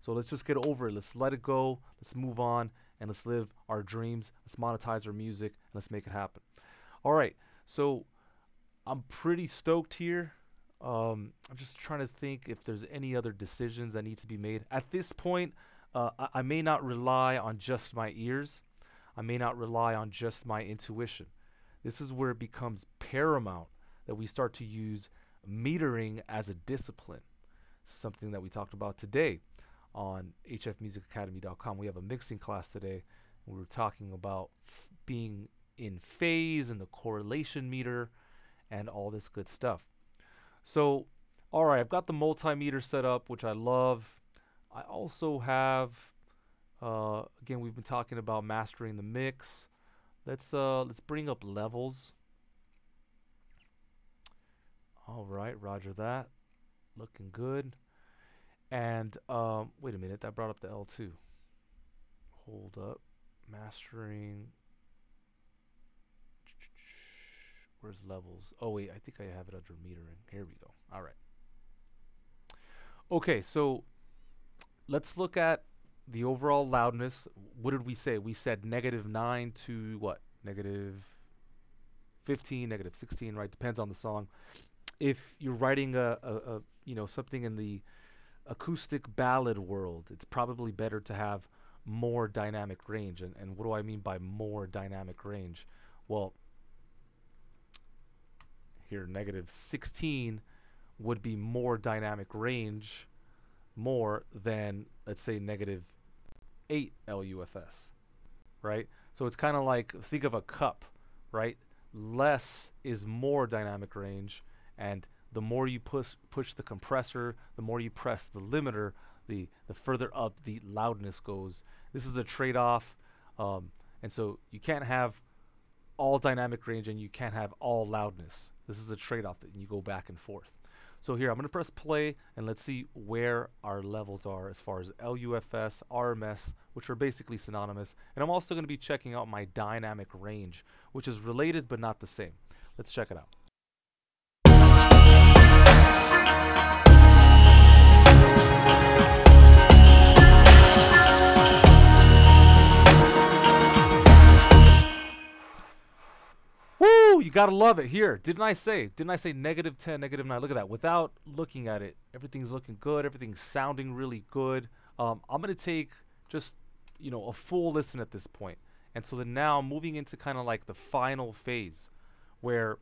So let's just get over it. Let's let it go. Let's move on and let's live our dreams. Let's monetize our music and let's make it happen. All right, so I'm pretty stoked here. I'm just trying to think if there's any other decisions that need to be made. At this point, I may not rely on just my ears. I may not rely on just my intuition. This is where it becomes paramount that we start to use metering as a discipline, something that we talked about today on hfmusicacademy.com. We have a mixing class today. We were talking about being in phase and the correlation meter and all this good stuff. So, all right, I've got the multimeter set up, which I love. I also have, again, we've been talking about mastering the mix. Let's bring up levels. All right, roger that. Looking good. And wait a minute, that brought up the L2. Hold up, mastering. Where's levels? Oh wait, I think I have it under metering. Here we go. All right. Okay, so let's look at the overall loudness. What did we say? We said -9 to what? -15, -16, right? Depends on the song. If you're writing a you know, something in the acoustic ballad world, it's probably better to have more dynamic range. And what do I mean by more dynamic range? Well, here, -16 would be more dynamic range, more than, let's say, -8 LUFS, right? So it's kind of like, think of a cup, right? Less is more dynamic range, and the more you push the compressor, the more you press the limiter, the further up the loudness goes. This is a trade-off, and so you can't have all dynamic range and you can't have all loudness. This is a trade-off that you go back and forth. So here, I'm going to press play, and let's see where our levels are as far as LUFS, RMS, which are basically synonymous. And I'm also going to be checking out my dynamic range, which is related but not the same. Let's check it out. You gotta love it here. Didn't I say -10, -9? Look at that. Without looking at it, everything's looking good. Everything's sounding really good. I'm gonna take just, you know, a full listen at this point. And so then now moving into kind of like the final phase, where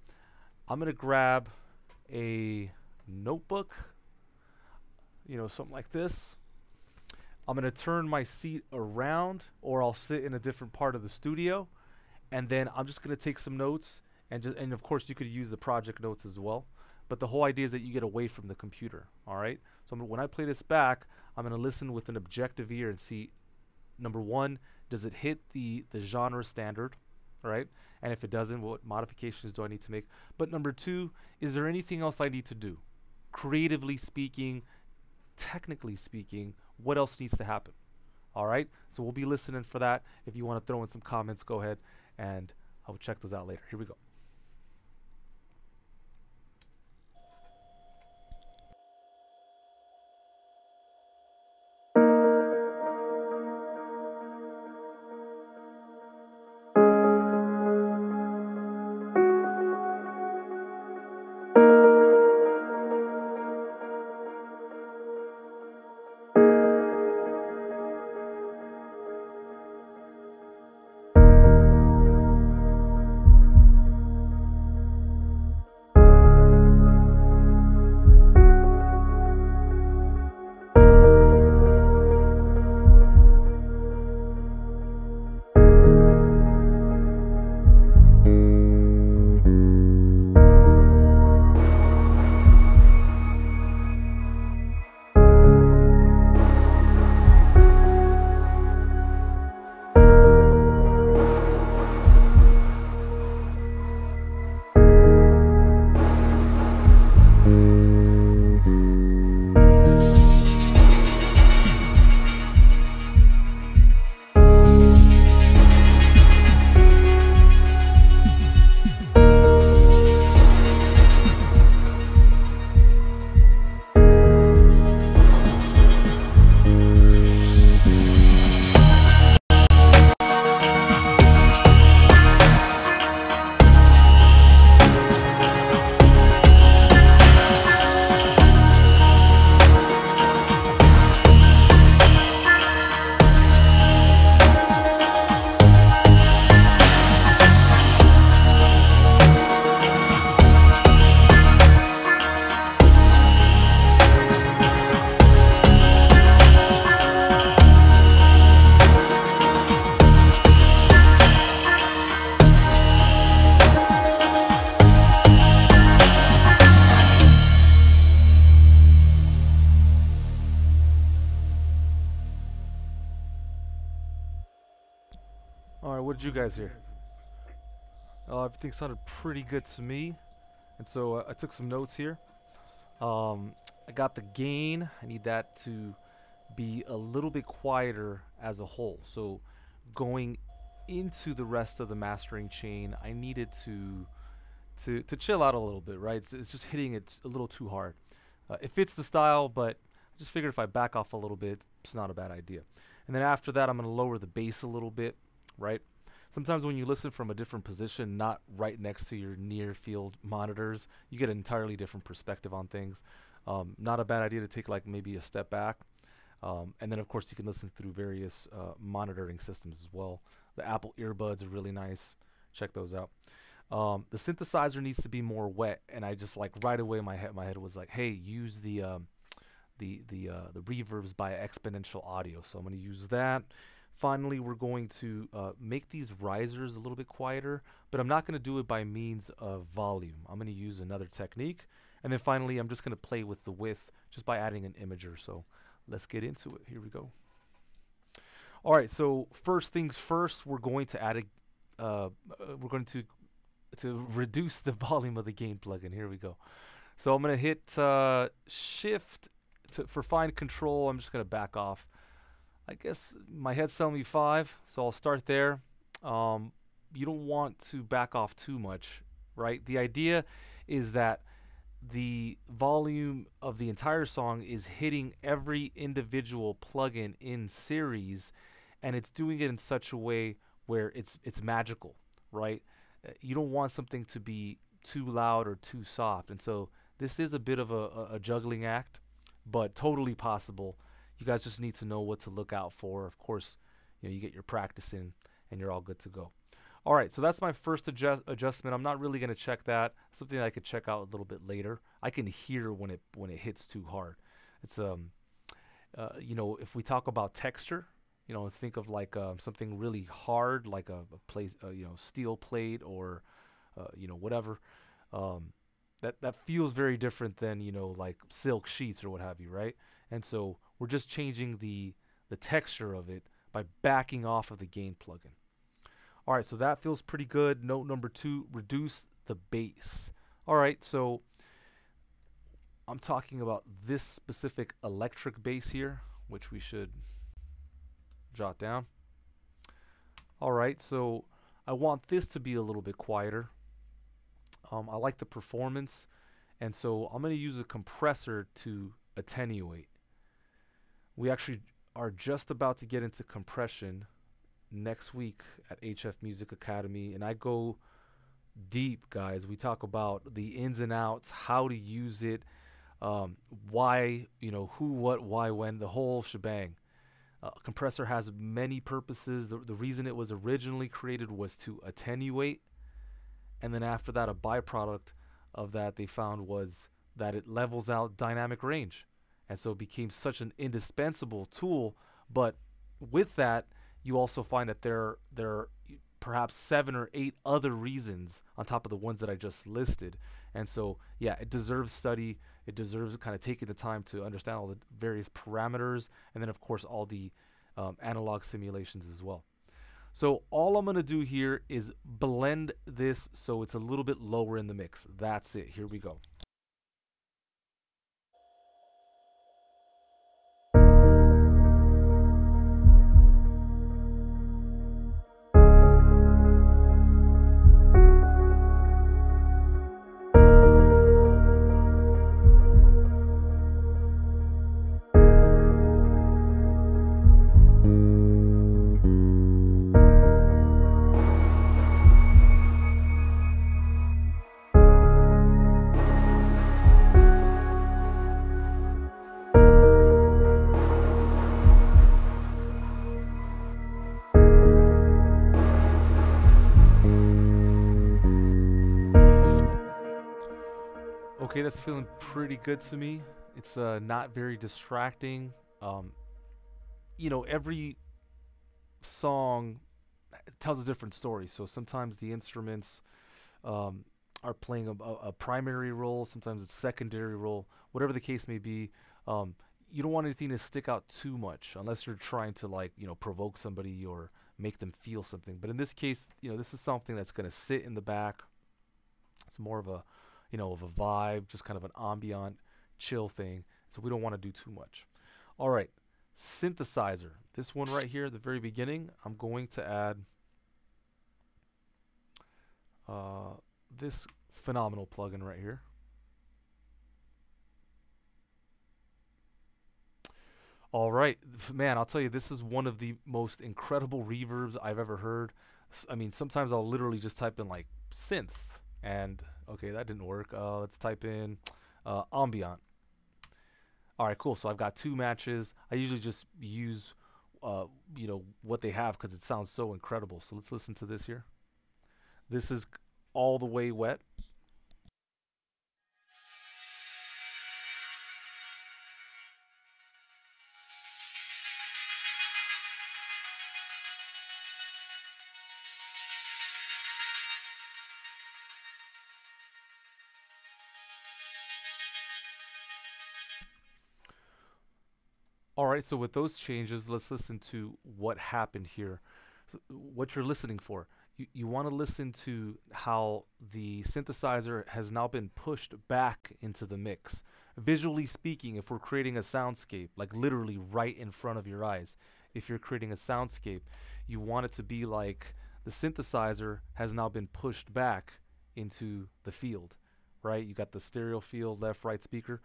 I'm gonna grab a notebook, you know, something like this. I'm gonna turn my seat around, or I'll sit in a different part of the studio, and then I'm just gonna take some notes. And of course you could use the project notes as well, but the whole idea is that you get away from the computer. All right, so when I play this back, I'm going to listen with an objective ear and see, number one, does it hit the genre standard, right? And if it doesn't, what modifications do I need to make? But number two, is there anything else I need to do, creatively speaking, technically speaking? What else needs to happen? All right, so we'll be listening for that. If you want to throw in some comments, go ahead, and I will check those out later. Here we go. All right, what did you guys hear? Everything sounded pretty good to me, and so I took some notes here. I got the gain. I need that to be a little bit quieter as a whole. So going into the rest of the mastering chain, I needed to chill out a little bit, right? It's just hitting it a little too hard. It fits the style, but I just figured if I back off a little bit, it's not a bad idea. And then after that, I'm going to lower the bass a little bit, right? Sometimes when you listen from a different position, not right next to your near field monitors, you get an entirely different perspective on things. Not a bad idea to take like maybe a step back. And then of course you can listen through various monitoring systems as well. The Apple earbuds are really nice. Check those out. The synthesizer needs to be more wet, and I just like right away my head was like, hey, use the reverbs by Exponential Audio. So I'm going to use that. Finally, we're going to make these risers a little bit quieter, but I'm not going to do it by means of volume. I'm going to use another technique, and then finally I'm just going to play with the width just by adding an imager. So let's get into it. Here we go. All right, so first things first, we're going to add a we're going to reduce the volume of the gain plugin. Here we go. So I'm going to hit shift for fine control. I'm just going to back off. I guess my head's telling me 5, so I'll start there. You don't want to back off too much, right? The idea is that the volume of the entire song is hitting every individual plugin in series, and it's doing it in such a way where it's magical, right? You don't want something to be too loud or too soft, and so this is a bit of a juggling act, but totally possible. You guys just need to know what to look out for. Of course, you know, you get your practice in and you're all good to go. All right, so that's my first adjustment. I'm not really going to check that. Something that I could check out a little bit later. I can hear when it hits too hard. It's you know, if we talk about texture, you know, think of like something really hard, like a steel plate or you know, whatever. That feels very different than, you know, like silk sheets or what have you, right? And so we're just changing the texture of it by backing off of the gain plugin. All right, so that feels pretty good. Note number 2, reduce the bass. All right, so I'm talking about this specific electric bass here, which we should jot down. All right, so I want this to be a little bit quieter. I like the performance, and so I'm going to use a compressor to attenuate. We actually are just about to get into compression next week at HF Music Academy, and I go deep, guys. We talk about the ins and outs, how to use it, why, you know, who, what, why, when, the whole shebang. Compressor has many purposes. The reason it was originally created was to attenuate, and then after that, a byproduct of that they found was that it levels out dynamic range. And so it became such an indispensable tool, but with that, you also find that there are perhaps 7 or 8 other reasons on top of the ones that I just listed. And so, yeah, it deserves study. It deserves kind of taking the time to understand all the various parameters, and then, of course, all the analog simulations as well. So all I'm going to do here is blend this so it's a little bit lower in the mix. That's it. Here we go. Okay, that's feeling pretty good to me. It's not very distracting. You know, every song tells a different story. So sometimes the instruments are playing a primary role. Sometimes it's secondary role. Whatever the case may be, you don't want anything to stick out too much unless you're trying to, like, you know, provoke somebody or make them feel something. But in this case, you know, this is something that's going to sit in the back. It's more of a, you know, of a vibe, just kind of an ambient chill thing. So we don't want to do too much. All right, synthesizer. This one right here at the very beginning, I'm going to add this phenomenal plugin right here. All right, man, I'll tell you, this is one of the most incredible reverbs I've ever heard. I mean, sometimes I'll literally just type in, like, synth, and, okay, that didn't work. Let's type in ambient. All right, cool, so I've got two matches. I usually just use, you know, what they have because it sounds so incredible. So let's listen to this here. This is all the way wet. Alright, so with those changes, let's listen to what happened here. So what you're listening for. You want to listen to how the synthesizer has now been pushed back into the mix. Visually speaking, if we're creating a soundscape, like literally right in front of your eyes, if you're creating a soundscape, you want it to be like the synthesizer has now been pushed back into the field, right? You got the stereo field, left, right speaker.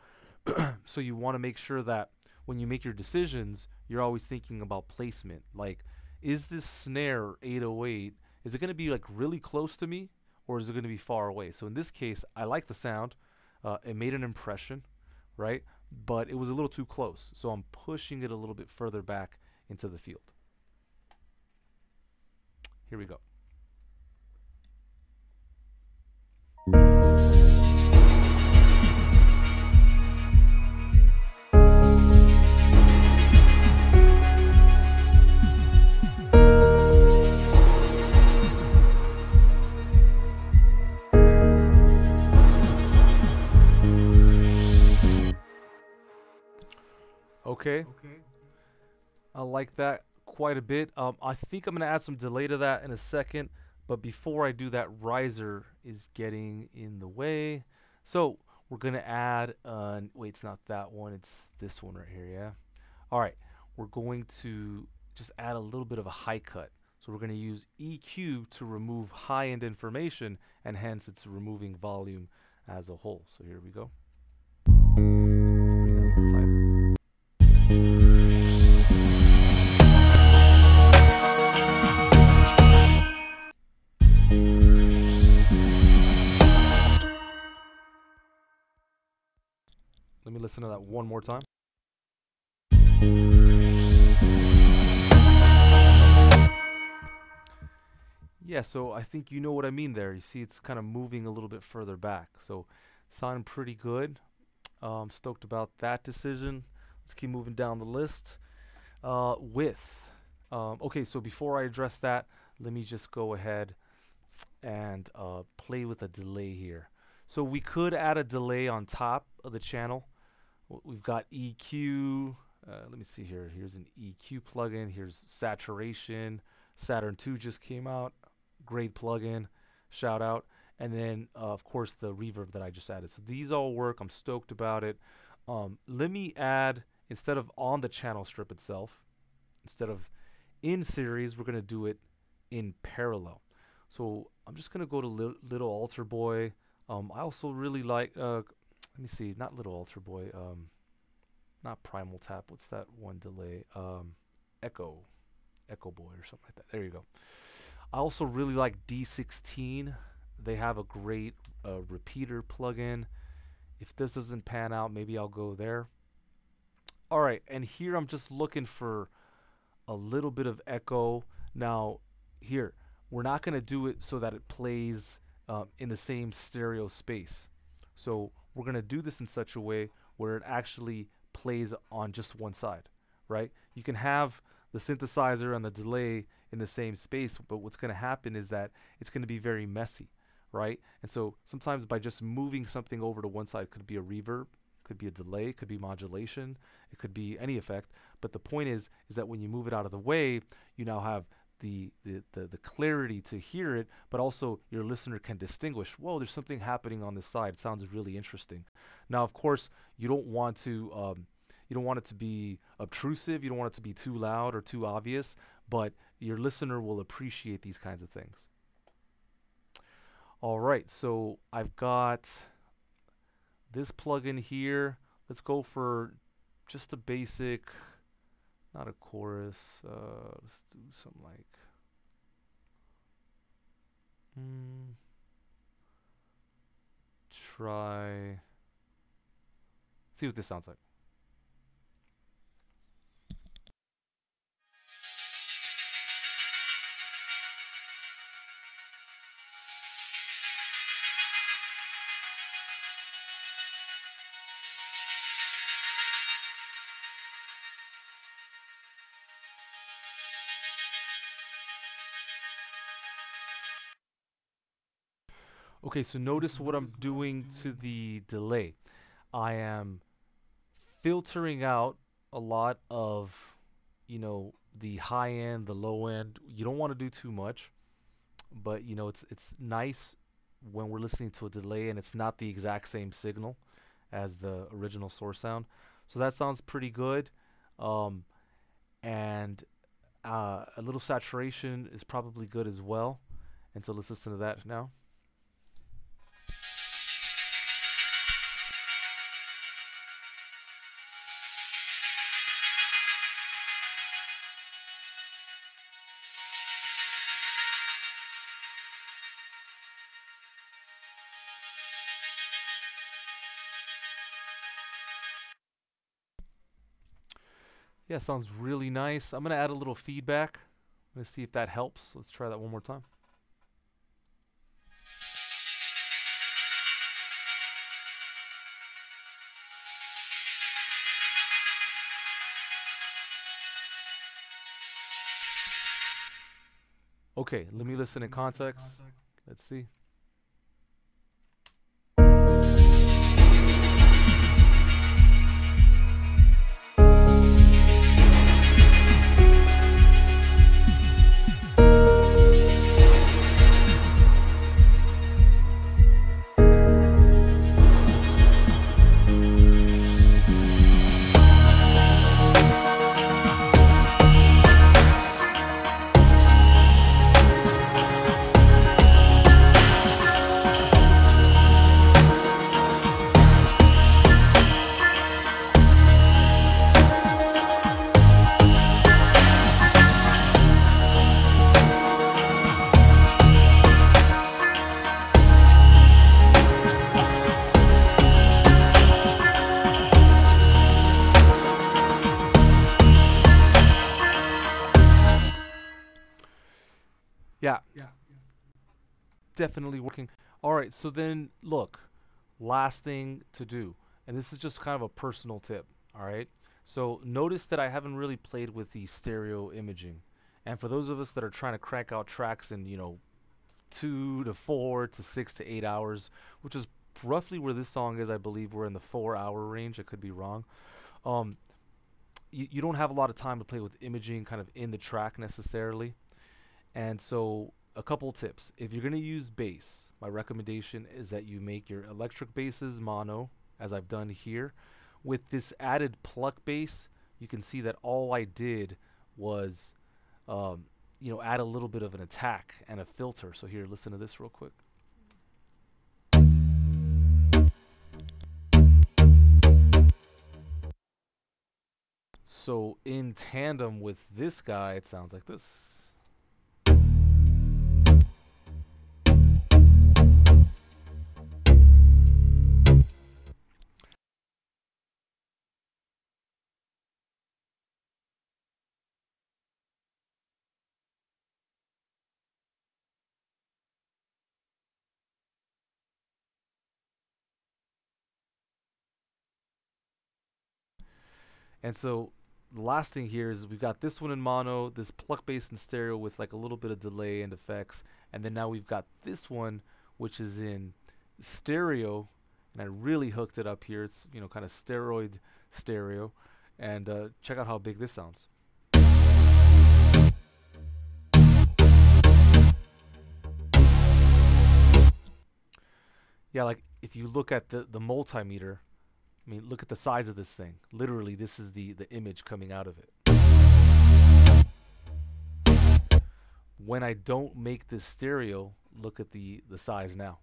So you want to make sure that when you make your decisions, you're always thinking about placement. Like, is this snare 808, is it going to be like really close to me, or is it going to be far away? So in this case, I like the sound. It made an impression, right? But it was a little too close. So I'm pushing it a little bit further back into the field. Here we go. Okay, I like that quite a bit. I think I'm going to add some delay to that in a second, but before I do that, riser is getting in the way. So we're going to add, wait, it's not that one, it's this one right here, yeah? All right, we're going to just add a little bit of a high cut. So we're going to use EQ to remove high-end information, and hence it's removing volume as a whole. So here we go. Let me listen to that one more time. Yeah, so I think you know what I mean there. You see it's kind of moving a little bit further back. So sounding pretty good. I'm stoked about that decision. Let's keep moving down the list. Width. Okay, so before I address that, let me just go ahead and play with a delay here. So we could add a delay on top of the channel. We've got EQ, let me see here, here's an EQ plugin, here's saturation, Saturn 2 just came out, great plugin, shout out, and then of course the reverb that I just added. So these all work, I'm stoked about it. Let me add, instead of on the channel strip itself, instead of in series, we're going to do it in parallel. So I'm just going to go to Little Altar Boy. I also really like, let me see, not Little Altar Boy, not Primal Tap, what's that one delay, Echo Boy or something like that, there you go. I also really like d16, they have a great repeater plugin. If this doesn't pan out, maybe I'll go there. Alright, and here I'm just looking for a little bit of echo. Now, here, we're not going to do it so that it plays in the same stereo space. So we're going to do this in such a way where it actually plays on just one side, right? You can have the synthesizer and the delay in the same space, but what's going to happen is that it's going to be very messy, right? And so sometimes by just moving something over to one side could be a reverb, could be a delay, could be modulation, it could be any effect. But the point is that when you move it out of the way, you now have the clarity to hear it, but also your listener can distinguish, whoa, there's something happening on this side. It sounds really interesting. Now, of course, you don't want to you don't want it to be obtrusive. You don't want it to be too loud or too obvious, but your listener will appreciate these kinds of things. All right, so I've got this plugin here. Let's go for just a basic, not a chorus. Let's do something like, try, see what this sounds like. Okay, so notice what I'm doing to the delay. I am filtering out a lot of, you know, the high end, the low end. You don't want to do too much, but you know, it's nice when we're listening to a delay and it's not the exact same signal as the original source sound. So that sounds pretty good. And a little saturation is probably good as well. And so let's listen to that now. Yeah, sounds really nice. I'm going to add a little feedback. I'm going to see if that helps. Let's try that one more time. Okay, let me listen in context. Let's see. Definitely working. All right, so then look, last thing to do, and this is just kind of a personal tip, all right? So notice that I haven't really played with the stereo imaging. And for those of us that are trying to crank out tracks in, you know, 2 to 4 to 6 to 8 hours, which is roughly where this song is, I believe we're in the 4-hour range, I could be wrong. You don't have a lot of time to play with imaging kind of in the track necessarily. And so a couple tips. If you're going to use bass, my recommendation is that you make your electric basses mono, as I've done here. With this added pluck bass, you can see that all I did was, you know, add a little bit of an attack and a filter. So here, listen to this real quick. So in tandem with this guy, it sounds like this. And so the last thing here is we've got this one in mono, this pluck bass in stereo with like a little bit of delay and effects. And then now we've got this one, which is in stereo. and I really hooked it up here. It's, you know, kind of steroid stereo, and check out how big this sounds. Yeah, like if you look at the multimeter, I mean, look at the size of this thing. Literally, this is the image coming out of it. When I don't make this stereo, look at the size now.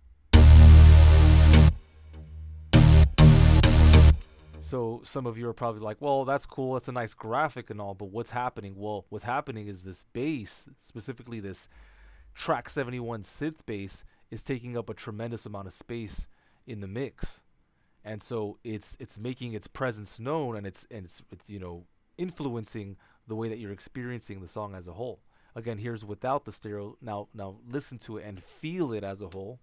So some of you are probably like, well, that's cool, that's a nice graphic and all, but what's happening? Well, what's happening is this bass, specifically this track 71 synth bass, is taking up a tremendous amount of space in the mix. And so it's making its presence known, and it's you know, influencing the way that you're experiencing the song as a whole. Again, here's without the stereo. Now listen to it and feel it as a whole.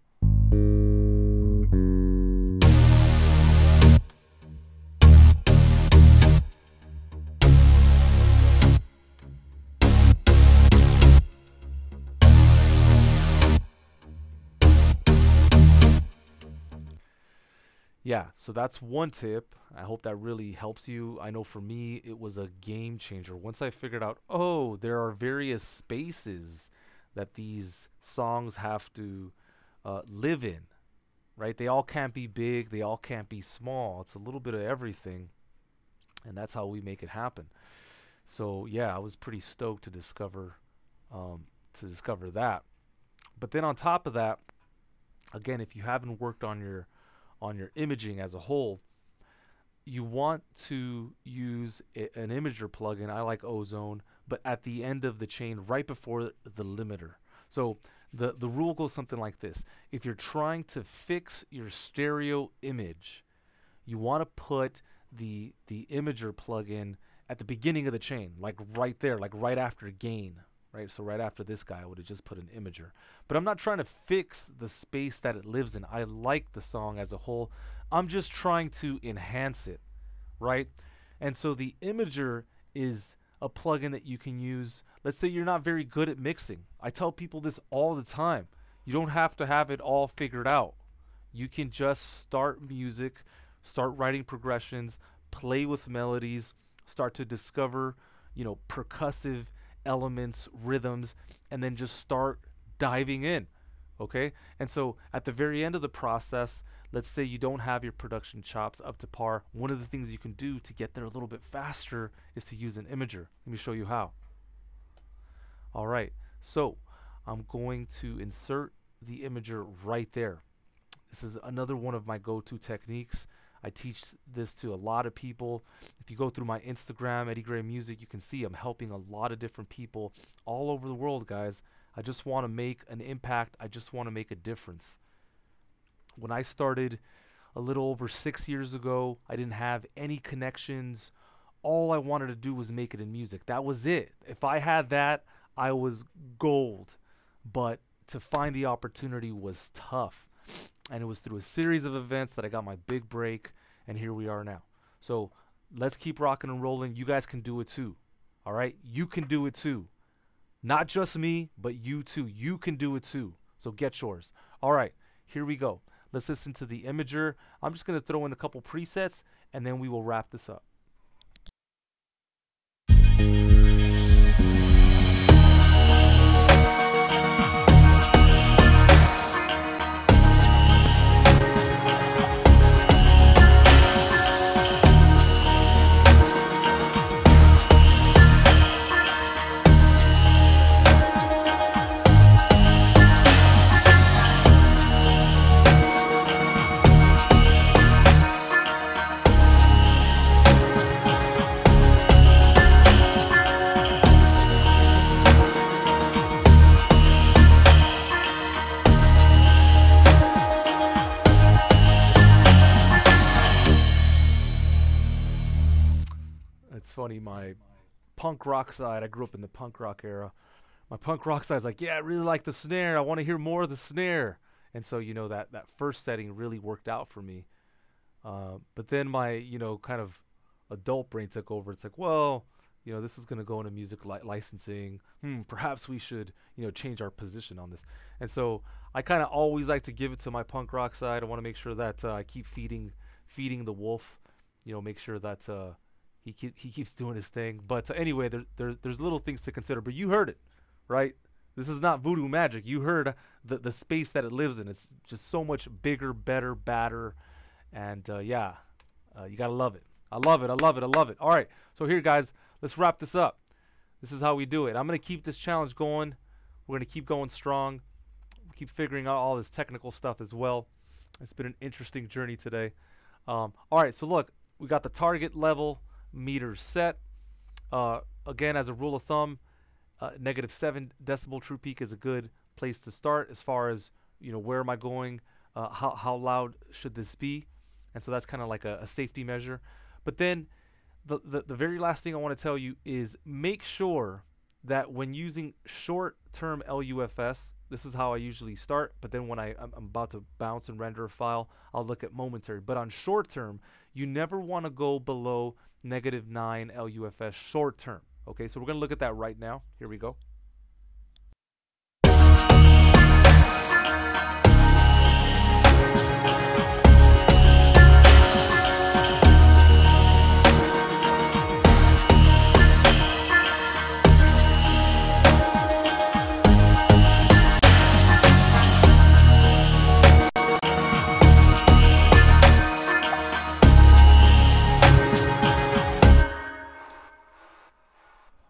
Yeah, so that's one tip. I hope that really helps you. I know for me, it was a game changer. Once I figured out, oh, there are various spaces that these songs have to live in, right? They all can't be big. They all can't be small. It's a little bit of everything, and that's how we make it happen. So yeah, I was pretty stoked to discover that. But then on top of that, again, if you haven't worked on your imaging as a whole, you want to use an imager plugin. I like Ozone, but at the end of the chain, right before the limiter. So the rule goes something like this. If you're trying to fix your stereo image, you want to put the imager plugin at the beginning of the chain, like right there, like right after gain, right? So right after this guy, I would have just put an imager. But I'm not trying to fix the space that it lives in. I like the song as a whole. I'm just trying to enhance it, right? And so the imager is a plugin that you can use. Let's say you're not very good at mixing. I tell people this all the time. You don't have to have it all figured out. You can just start music, start writing progressions, play with melodies, start to discover, you know, percussive elements, rhythms, and then just start diving in, okay? And so at the very end of the process, let's say you don't have your production chops up to par, one of the things you can do to get there a little bit faster is to use an imager. Let me show you how. All right, so I'm going to insert the imager right there. This is another one of my go-to techniques. I teach this to a lot of people. If you go through my Instagram, Eddie Gray Music, you can see I'm helping a lot of different people all over the world, guys. I just want to make an impact. I just want to make a difference. When I started a little over 6 years ago, I didn't have any connections. All I wanted to do was make it in music. That was it. If I had that, I was gold. But to find the opportunity was tough. And it was through a series of events that I got my big break, and here we are now. So let's keep rocking and rolling. You guys can do it too, all right? You can do it too. Not just me, but you too. You can do it too, so get yours. All right, here we go. Let's listen to the imager. I'm just going to throw in a couple presets, and then we will wrap this up. My punk rock side, I grew up in the punk rock era. My punk rock side is like, yeah, I really like the snare. I want to hear more of the snare. And so, you know, that first setting really worked out for me. But then my, you know, kind of adult brain took over. It's like, well, you know, this is going to go into music licensing. Perhaps we should, you know, change our position on this. And so I kind of always like to give it to my punk rock side. I want to make sure that I keep feeding the wolf, you know, make sure that he keeps doing his thing. But anyway, there's little things to consider. But you heard it, right? This is not voodoo magic. You heard the space that it lives in. It's just so much bigger, better, badder. And yeah, you got to love it. I love it. I love it. I love it. All right. So here, guys, let's wrap this up. This is how we do it. I'm going to keep this challenge going. We're going to keep going strong. We'll keep figuring out all this technical stuff as well. It's been an interesting journey today. All right. So look, we got the target level meters set. Again, as a rule of thumb, -7 decibel true peak is a good place to start as far as, you know, where am I going, how loud should this be? And so that's kind of like a safety measure. But then the very last thing I want to tell you is make sure that when using short-term LUFS, this is how I usually start, but then when I'm about to bounce and render a file, I'll look at momentary. But on short-term, you never want to go below -9 LUFS short-term. Okay, so we're going to look at that right now. Here we go.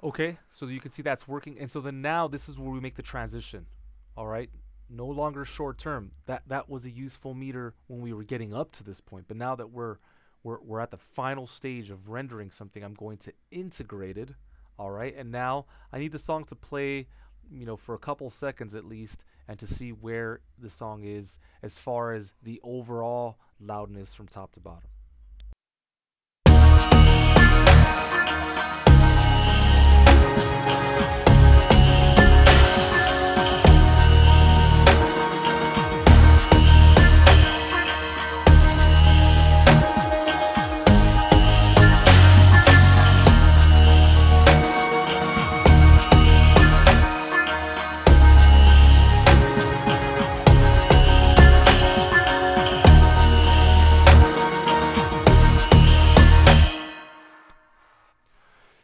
Okay, so you can see that's working. And so then now this is where we make the transition. All right, no longer short term. That was a useful meter when we were getting up to this point. But now that we're at the final stage of rendering something, I'm going to integrate it. All right, and now I need the song to play, you know, for a couple seconds at least, and to see where the song is as far as the overall loudness from top to bottom.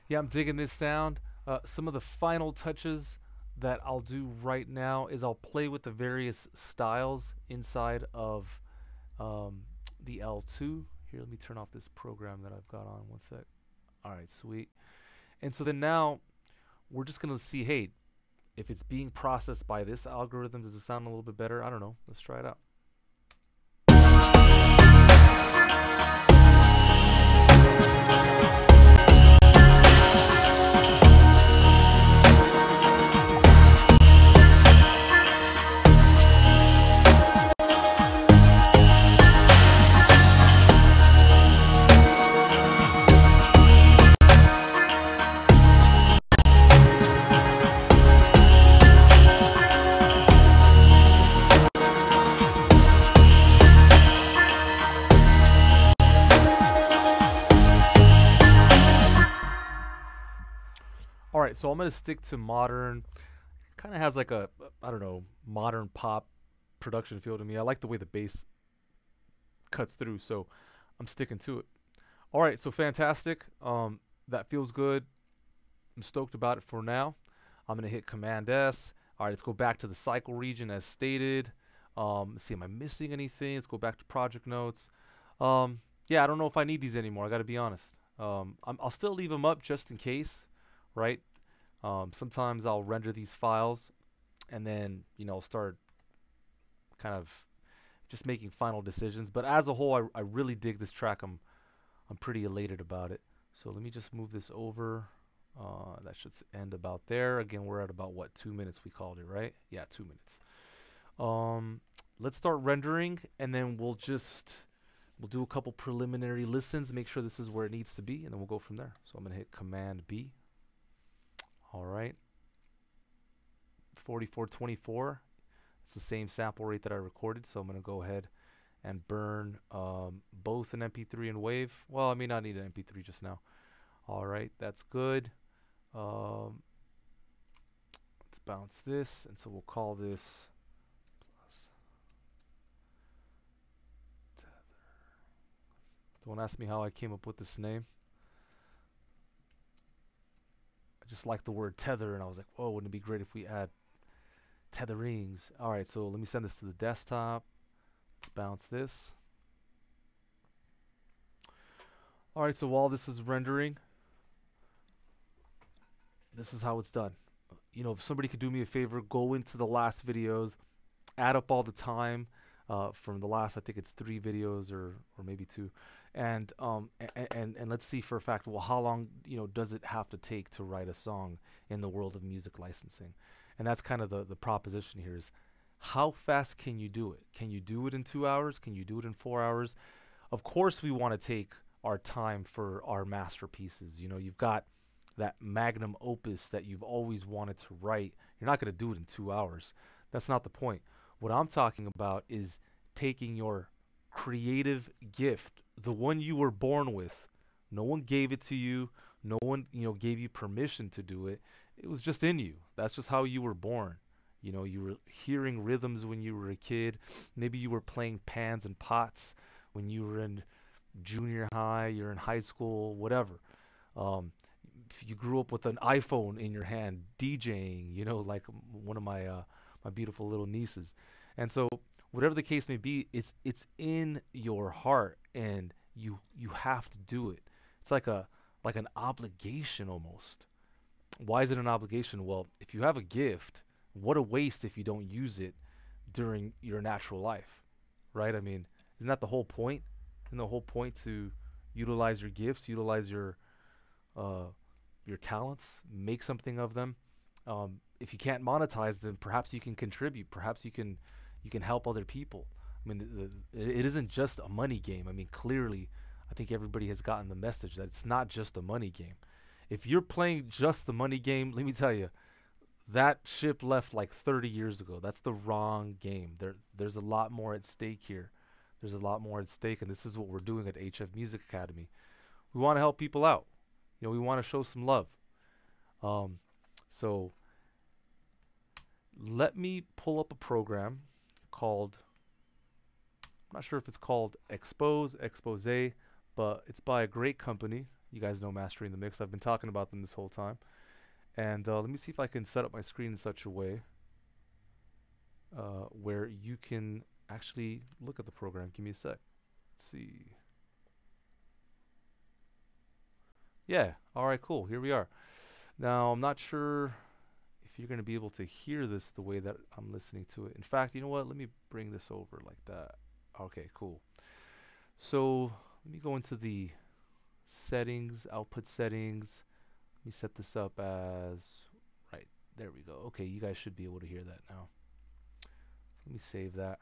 Yeah, I'm digging this sound. Some of the final touches that I'll do right now is I'll play with the various styles inside of the L2. Here, let me turn off this program that I've got on. One sec. All right, sweet. And so then now we're just going to see, hey, if it's being processed by this algorithm, does it sound a little bit better? I don't know. Let's try it out. So I'm going to stick to modern, kind of has like a, I don't know, modern pop production feel to me. I like the way the bass cuts through, so I'm sticking to it. All right, so fantastic. That feels good. I'm stoked about it for now. I'm going to hit Command-S. All right, let's go back to the cycle region as stated. Let's see, am I missing anything? Let's go back to project notes. Yeah, I don't know if I need these anymore. I got to be honest. I'll still leave them up just in case, right? Sometimes I'll render these files and then, you know, start kind of just making final decisions. But as a whole, I really dig this track. I'm pretty elated about it. So let me just move this over. That should end about there. Again, we're at about, what, 2 minutes we called it, right? Yeah, 2 minutes. Let's start rendering, and then we'll do a couple preliminary listens, make sure this is where it needs to be, and then we'll go from there. So I'm going to hit Command-B. All right, 4424. It's the same sample rate that I recorded, so I'm going to go ahead and burn both an MP3 and WAV. Well, I may not need an MP3 just now. All right, that's good. Let's bounce this, and so we'll call this plus tether. Don't ask me how I came up with this name. I just like the word tether, and I was like, whoa, wouldn't it be great if we add tetherings? All right, so let me send this to the desktop. Let's bounce this. All right, so while this is rendering, this is how it's done. You know, if somebody could do me a favor, go into the last videos, add up all the time from the last, I think it's 3 videos or maybe 2, and let's see for a fact, well, how long, you know, does it have to take to write a song in the world of music licensing? And that's kind of the proposition here is, how fast can you do it? Can you do it in 2 hours? Can you do it in 4 hours? Of course we want to take our time for our masterpieces. You know, you've got that magnum opus that you've always wanted to write. You're not going to do it in 2 hours. That's not the point. What I'm talking about is taking your creative gift, the one you were born with. No one gave it to you. No one, you know, gave you permission to do it. It was just in you. That's just how you were born. You know, you were hearing rhythms when you were a kid. Maybe you were playing pans and pots when you were in junior high, you're in high school, whatever. You grew up with an iPhone in your hand, DJing, you know, like one of my my beautiful little nieces. And so whatever the case may be, it's in your heart, and you have to do it. It's like an obligation almost. Why is it an obligation? Well, if you have a gift, what a waste if you don't use it during your natural life, right? I mean, isn't that the whole point? Isn't the whole point to utilize your gifts, utilize your talents, make something of them? If you can't monetize them, perhaps you can contribute. Perhaps you can help other people. I mean, it isn't just a money game. I mean, clearly, I think everybody has gotten the message that it's not just a money game. If you're playing just the money game, let me tell you, that ship left like 30 years ago. That's the wrong game. There's a lot more at stake here. There's a lot more at stake, and this is what we're doing at HF Music Academy. We want to help people out. You know, we want to show some love. So let me pull up a program called, I'm not sure if it's called Exposé, but it's by a great company. You guys know Mastering the Mix. I've been talking about them this whole time. And let me see if I can set up my screen in such a way where you can actually look at the program. Give me a sec. Let's see. Yeah. All right, cool. Here we are. Now, I'm not sure if you're going to be able to hear this the way that I'm listening to it. In fact, you know what? Let me bring this over like that. Okay, cool. So let me go into the settings, output settings. Let me set this up as, right, there we go. Okay, you guys should be able to hear that now. Let me save that.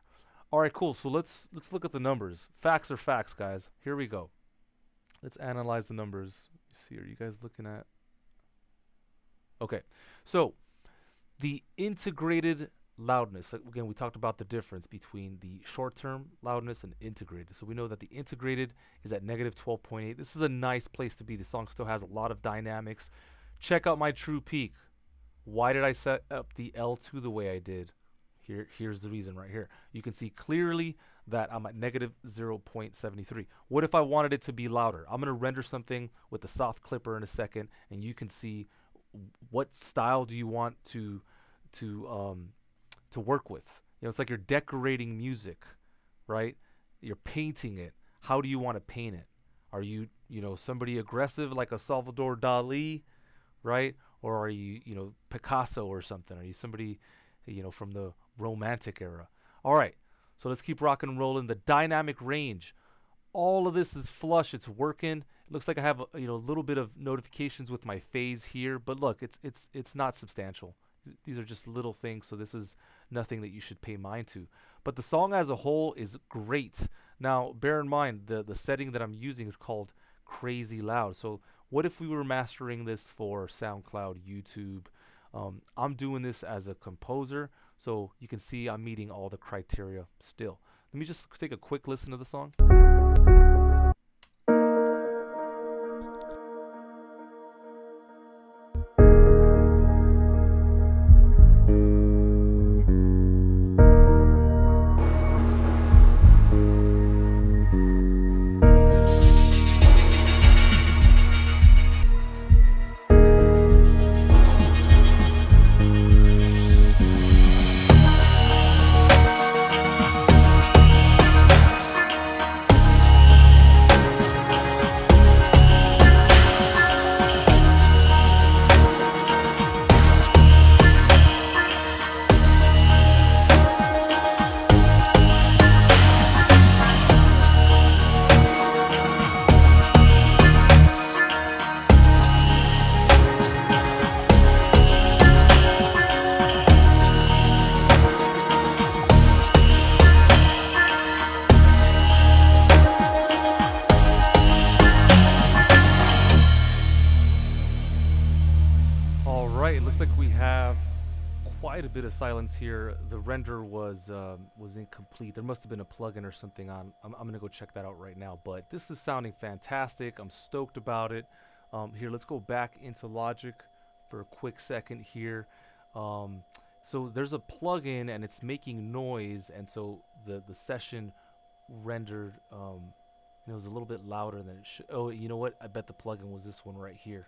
All right, cool. So let's look at the numbers. Facts are facts, guys. Here we go. Let's analyze the numbers. Let's see, are you guys looking at? Okay. So the integrated loudness. Again, we talked about the difference between the short-term loudness and integrated. So we know that the integrated is at -12.8. This is a nice place to be. The song still has a lot of dynamics. Check out my true peak. Why did I set up the L2 the way I did? Here's the reason right here. You can see clearly that I'm at -0.73. What if I wanted it to be louder? I'm going to render something with the soft clipper in a second, and you can see what style do you want to work with. You know, it's like you're decorating music, right? You're painting it. How do you want to paint it? Are you know, somebody aggressive like a Salvador Dali, right? Or are you know, Picasso or something? Are you somebody, you know, from the Romantic era? All right, so let's keep rocking and rolling. The dynamic range, all of this is flush. It's working. It looks like I have a, you know, a little bit of notifications with my phase here, but look, it's not substantial. These are just little things, so this is nothing that you should pay mind to. But the song as a whole is great. Now, bear in mind the setting that I'm using is called crazy loud. So what if we were mastering this for SoundCloud, YouTube? I'm doing this as a composer, so you can see I'm meeting all the criteria still. Let me just take a quick listen to the song. quite a bit of silence here. The render was incomplete. There must have been a plugin or something on. I'm gonna go check that out right now, but this is sounding fantastic. I'm stoked about it. Here, let's go back into Logic for a quick second here. So there's a plugin and it's making noise, and so the session rendered, it was a little bit louder than it should. Oh, you know what? I bet the plugin was this one right here.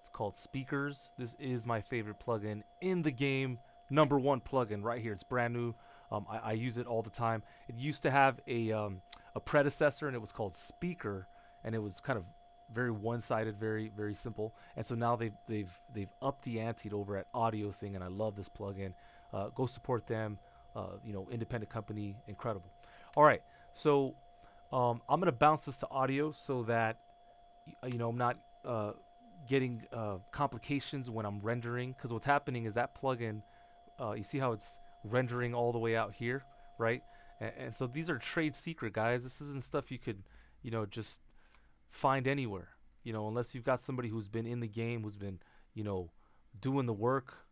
It's called Speakers. This is my favorite plugin in the game. #1 plugin right here. It's brand new. I use it all the time. It used to have a predecessor, and it was called Speaker, and it was kind of very one-sided, very simple. And so now they've upped the ante over at Audio Thing, and I love this plugin. Go support them. You know, independent company, incredible. All right, so I'm gonna bounce this to audio so that you know I'm not getting complications when I'm rendering, because what's happening is that plugin, you see how it's rendering all the way out here, right? And so these are trade secret, guys. This isn't stuff you could, you know, just find anywhere, you know, unless you've got somebody who's been in the game, who's been, you know, doing the work.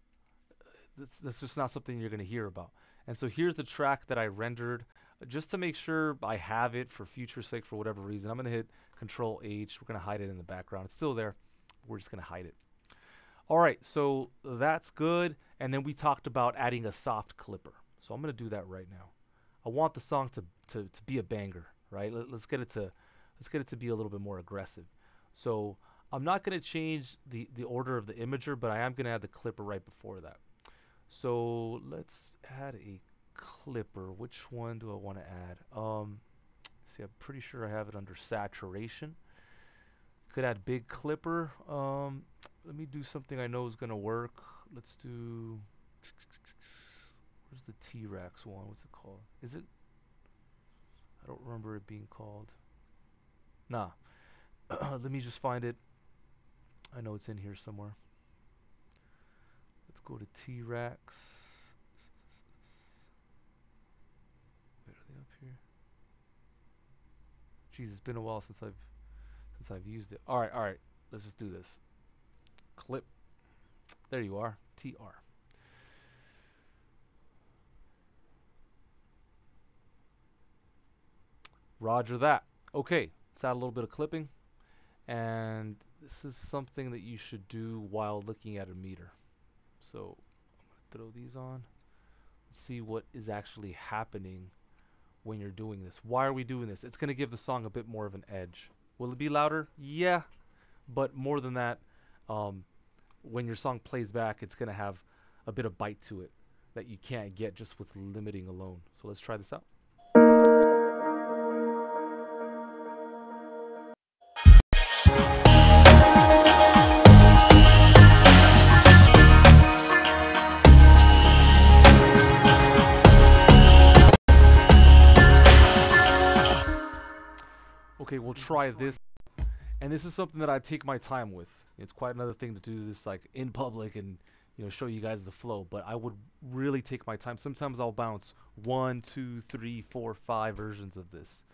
That's just not something you're going to hear about. And so here's the track that I rendered. Just to make sure I have it for future sake, for whatever reason, I'm going to hit Control H. We're going to hide it in the background. It's still there. We're just going to hide it. All right, so that's good. And then we talked about adding a soft clipper. So I'm going to do that right now. I want the song to be a banger, right? Let's get it to be a little bit more aggressive. So I'm not going to change the order of the imager, but I am going to add the clipper right before that. So let's add a clipper. Which one do I want to add? See, I'm pretty sure I have it under saturation. Could add big clipper. Let me do something I know is gonna work. Let's do, where's the T-Rex one? What's it called? Is it? I don't remember it being called. Nah. Let me just find it. I know it's in here somewhere. Let's go to T-Rex. Up here. Jeez, it's been a while since I've used it. All right. Let's just do this. Clip. There you are. TR. Roger that. Okay, let's add a little bit of clipping, and this is something that you should do while looking at a meter. So I'm gonna throw these on. Let's see what is actually happening when you're doing this. Why are we doing this? It's gonna give the song a bit more of an edge. Will it be louder? Yeah, but more than that, when your song plays back, it's gonna have a bit of bite to it that you can't get just with limiting alone. So let's try this out. Try this, and this is something that I take my time with. It's quite another thing to do this like in public and, you know, show you guys the flow, but I would really take my time. Sometimes I'll bounce 1, 2, 3, 4, 5 versions of this.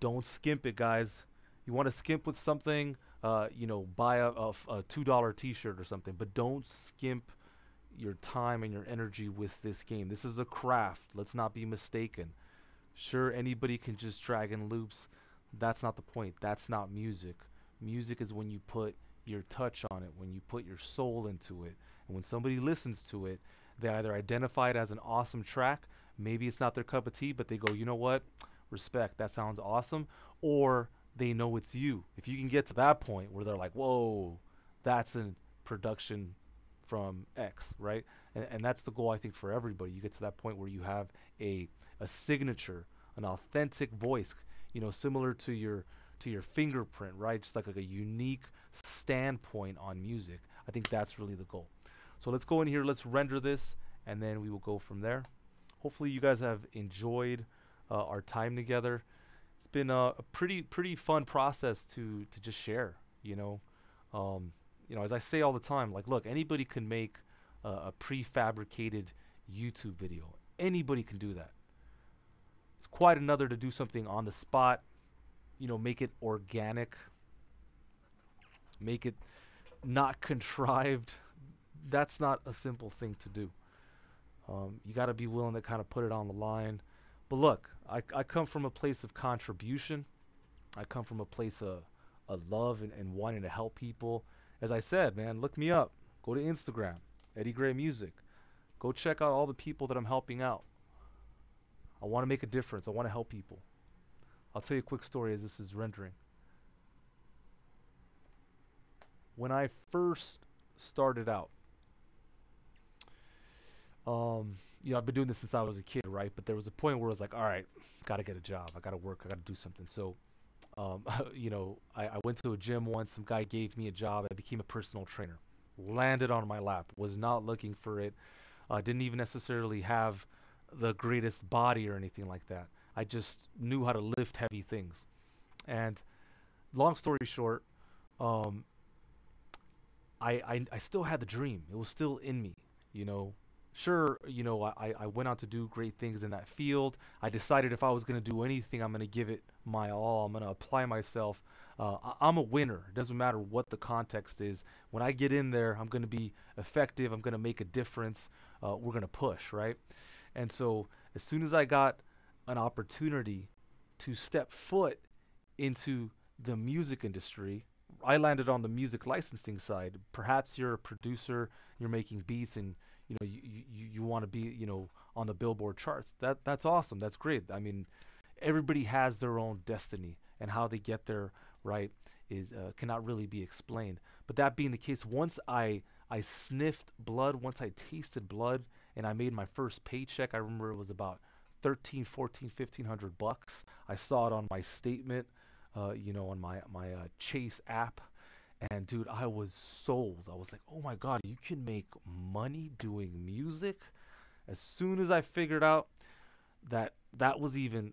Don't skimp it, guys. You want to skimp with something, you know, buy a $2 t-shirt or something, but don't skimp your time and your energy with this game. This is a craft. Let's not be mistaken. Sure, anybody can just drag in loops. That's not the point. That's not music. Music is when you put your touch on it, when you put your soul into it. And when somebody listens to it, they either identify it as an awesome track, maybe it's not their cup of tea, but they go, you know what? Respect, that sounds awesome. Or they know it's you. If you can get to that point where they're like, whoa, that's a production from X, right? And that's the goal, I think, for everybody. You get to that point where you have a signature, an authentic voice, you know, similar to your fingerprint, right? Just like a unique standpoint on music. I think that's really the goal. So let's go in here, let's render this, and then we will go from there. Hopefully you guys have enjoyed our time together. It's been a pretty fun process to just share, you know. You know, as I say all the time, like, look, anybody can make a prefabricated YouTube video. Anybody can do that. It's quite another to do something on the spot, you know, make it organic, make it not contrived. That's not a simple thing to do. You got to be willing to kind of put it on the line. But look, I come from a place of contribution. I come from a place of love and wanting to help people. As I said, man, look me up. Go to Instagram, Eddie Gray Music. Go check out all the people that I'm helping out. I want to make a difference. I want to help people. I'll tell you a quick story as this is rendering. When I first started out, you know, I've been doing this since I was a kid, right? But there was a point where I was like, all right, gotta get a job. I gotta work. I gotta do something. So, you know, I went to a gym once. Some guy gave me a job. I became a personal trainer. Landed on my lap. Was not looking for it. Didn't even necessarily have the greatest body or anything like that. I just knew how to lift heavy things. And long story short, I still had the dream. It was still in me, you know. Sure, you know, I went on to do great things in that field. I decided if I was going to do anything, I'm going to give it my all. I'm going to apply myself. I'm a winner. It doesn't matter what the context is. When I get in there, I'm going to be effective. I'm going to make a difference. We're going to push, right? And so as soon as I got an opportunity to step foot into the music industry, I landed on the music licensing side. Perhaps you're a producer, you're making beats, and you know, you want to be, you know, on the Billboard charts. That's awesome. That's great. I mean, everybody has their own destiny, and how they get there, right, is cannot really be explained. But that being the case, once I sniffed blood, once I tasted blood, and I made my first paycheck, I remember it was about $1,300, $1,400, $1,500. I saw it on my statement, you know, on my Chase app. And dude, I was sold. I was like, oh my God, you can make money doing music. As soon as I figured out that that was even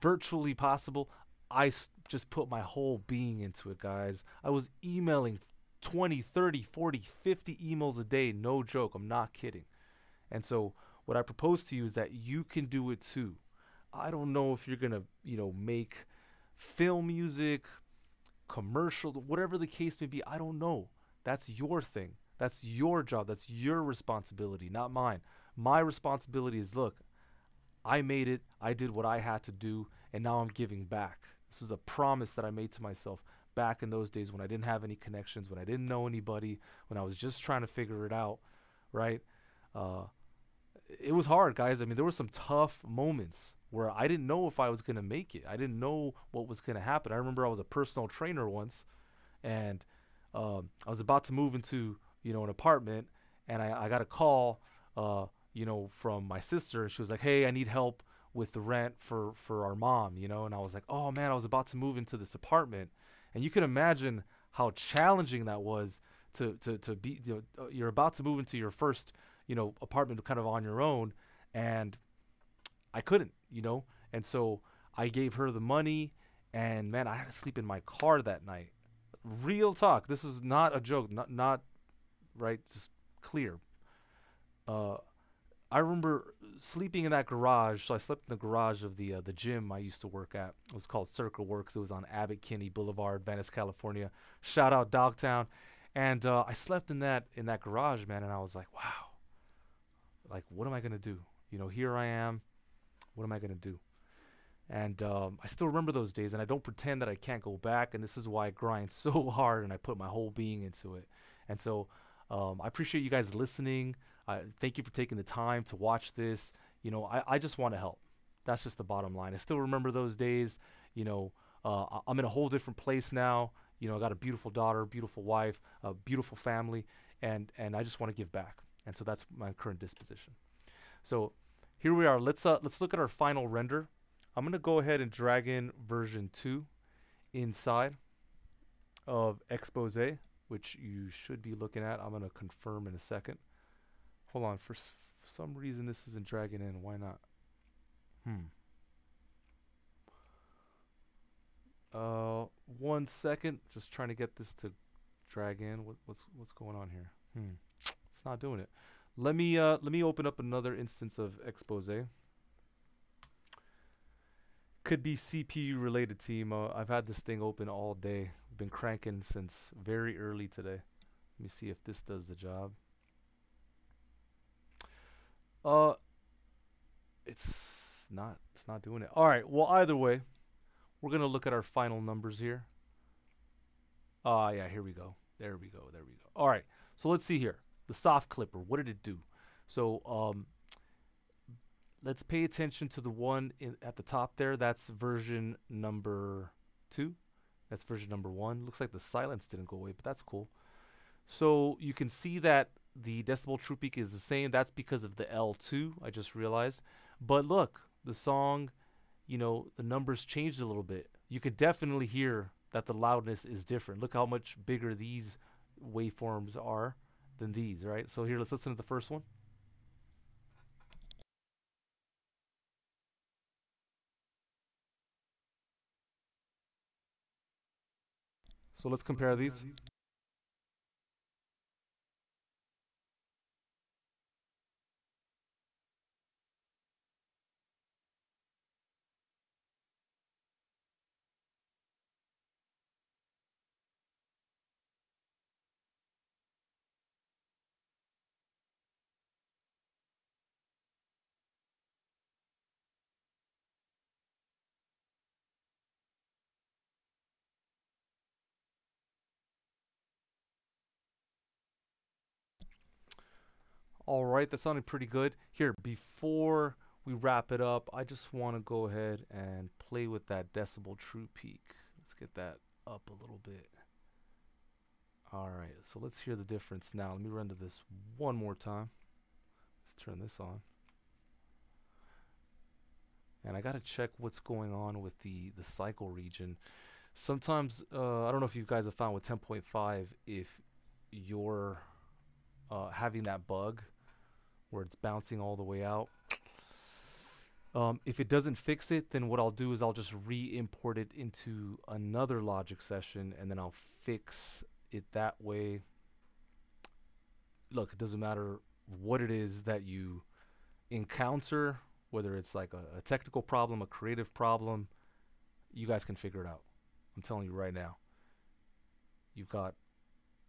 virtually possible, I just put my whole being into it, guys. I was emailing 20, 30, 40, 50 emails a day. No joke. I'm not kidding. And so what I propose to you is that you can do it too. I don't know if you're going to, you know, make film music, commercial, whatever the case may be. I don't know. That's your thing. That's your job. That's your responsibility, not mine. My responsibility is, look, I made it. I did what I had to do, and now I'm giving back. This was a promise that I made to myself back in those days when I didn't have any connections, when I didn't know anybody, when I was just trying to figure it out, right? It was hard, guys. I mean, there were some tough moments where I didn't know if I was going to make it. I didn't know what was going to happen. I remember I was a personal trainer once, and I was about to move into, you know, an apartment, and I got a call, you know, from my sister. She was like, hey, I need help with the rent for our mom, you know. And I was like, oh man, I was about to move into this apartment. And you can imagine how challenging that was to be, you know, you're about to move into your first, you know, apartment kind of on your own. And I couldn't, you know, and so I gave her the money, and man, I had to sleep in my car that night. Real talk. This is not a joke. Not right. Just clear. I remember sleeping in that garage. So I slept in the garage of the gym I used to work at. It was called Circle Works. It was on Abbott Kinney Boulevard, Venice, California. Shout out Dogtown. And I slept in that garage, man. And I was like, wow, like, what am I gonna do? You know, here I am. What am I going to do? And I still remember those days, and I don't pretend that I can't go back, and this is why I grind so hard and I put my whole being into it. And so I appreciate you guys listening. Thank you for taking the time to watch this. You know, I just want to help. That's just the bottom line. I still remember those days. You know, I'm in a whole different place now. You know, I got a beautiful daughter, beautiful wife, a beautiful family, and I just want to give back. And so that's my current disposition. So here we are. Let's look at our final render. I'm going to go ahead and drag in version 2 inside of Exposé, which you should be looking at. I'm going to confirm in a second. Hold on. For some reason, this isn't dragging in. Why not? One second. Just trying to get this to drag in. What's going on here? It's not doing it. Let me open up another instance of Exposé. Could be CPU related, team. I've had this thing open all day. I've been cranking since very early today. Let me see if this does the job. It's not doing it. All right. Well, either way, we're going to look at our final numbers here. Yeah, here we go. There we go. There we go. All right. So let's see here. The soft clipper. What did it do? So let's pay attention to the one at the top there. That's version number 2. That's version number 1. Looks like the silence didn't go away, but that's cool. So you can see that the decibel true peak is the same. That's because of the L2, I just realized. But look, the song, you know, the numbers changed a little bit. You could definitely hear that the loudness is different. Look how much bigger these waveforms are than these, right? So here, let's listen to the first one. So let's compare these. All right, that sounded pretty good. Here, before we wrap it up, I just want to go ahead and play with that decibel true peak. Let's get that up a little bit. All right, so let's hear the difference now. Let me render this one more time. Let's turn this on. And I got to check what's going on with the cycle region. Sometimes, I don't know if you guys have found with 10.5, if you're having that bug where it's bouncing all the way out. If it doesn't fix it, then what I'll do is I'll just re-import it into another Logic session, and then I'll fix it that way. Look, it doesn't matter what it is that you encounter, whether it's like a technical problem, a creative problem, you guys can figure it out. I'm telling you right now. You've got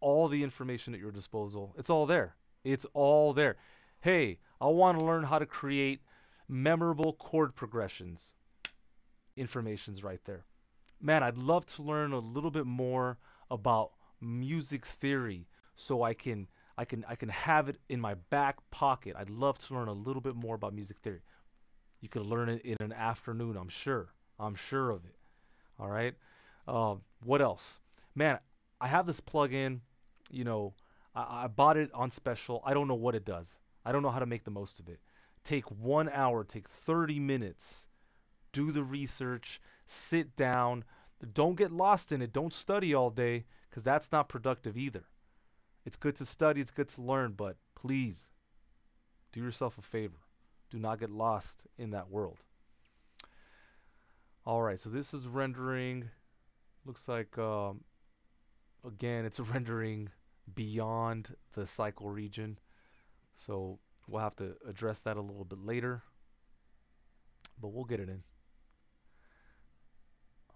all the information at your disposal. It's all there. It's all there. Hey, I want to learn how to create memorable chord progressions. Information's right there. Man, I'd love to learn a little bit more about music theory so I can have it in my back pocket. I'd love to learn a little bit more about music theory. You can learn it in an afternoon, I'm sure. I'm sure of it. All right. What else? Man, I have this plugin. You know, I bought it on special. I don't know what it does. I don't know how to make the most of it. Take 1 hour, take 30 minutes, do the research, sit down. Don't get lost in it. Don't study all day, because that's not productive either. It's good to study. It's good to learn, but please do yourself a favor. Do not get lost in that world. All right, so this is rendering. Looks like, again, it's rendering beyond the cycle region, so we'll have to address that a little bit later, but we'll get it in.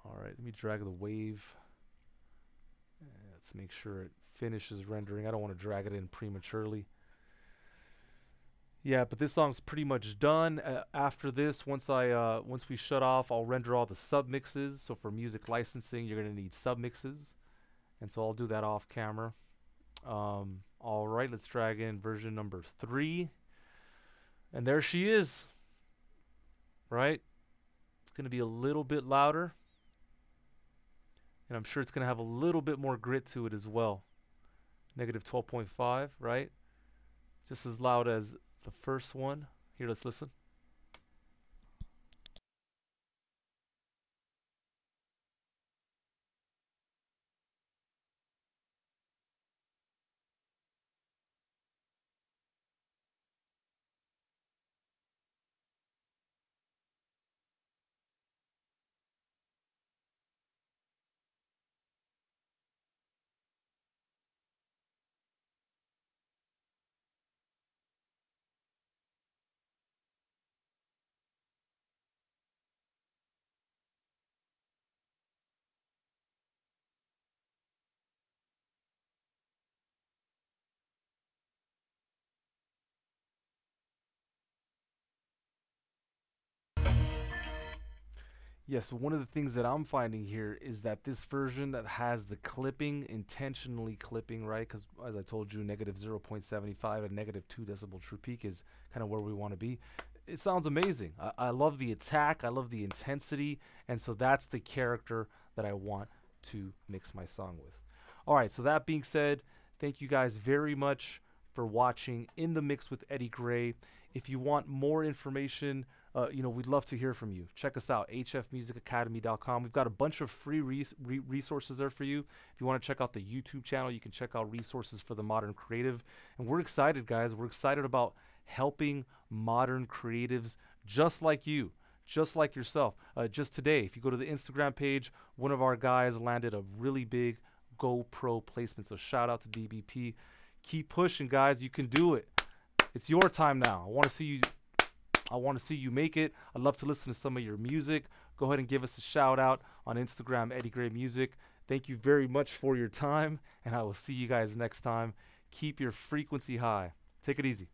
All right, let me drag the wave. Let's make sure it finishes rendering. I don't want to drag it in prematurely. Yeah, but this song's pretty much done. After this, once we shut off, I'll render all the submixes. So for music licensing, you're going to need submixes. And so I'll do that off camera. All right, let's drag in version number 3. And there she is. Right? It's going to be a little bit louder. And I'm sure it's going to have a little bit more grit to it as well. Negative 12.5, right? Just as loud as the first one. Here, let's listen. Yes, one of the things that I'm finding here is that this version that has the clipping, intentionally clipping, right? Because as I told you, negative 0.75 and negative 2 decibel true peak is kind of where we want to be. It sounds amazing. I love the attack. I love the intensity. And so that's the character that I want to mix my song with. All right, so that being said, thank you guys very much for watching In the Mix with Eddie Gray. If you want more information, you know, we'd love to hear from you. Check us out, hfmusicacademy.com. We've got a bunch of free resources there for you. If you want to check out the YouTube channel, you can check out resources for the modern creative. And we're excited, guys. We're excited about helping modern creatives just like you, just like yourself. Just today, if you go to the Instagram page, one of our guys landed a really big GoPro placement. So shout out to DBP. Keep pushing, guys. You can do it. It's your time now. I want to see you. I want to see you make it. I'd love to listen to some of your music. Go ahead and give us a shout out on Instagram, Eddie Gray Music. Thank you very much for your time, and I will see you guys next time. Keep your frequency high. Take it easy.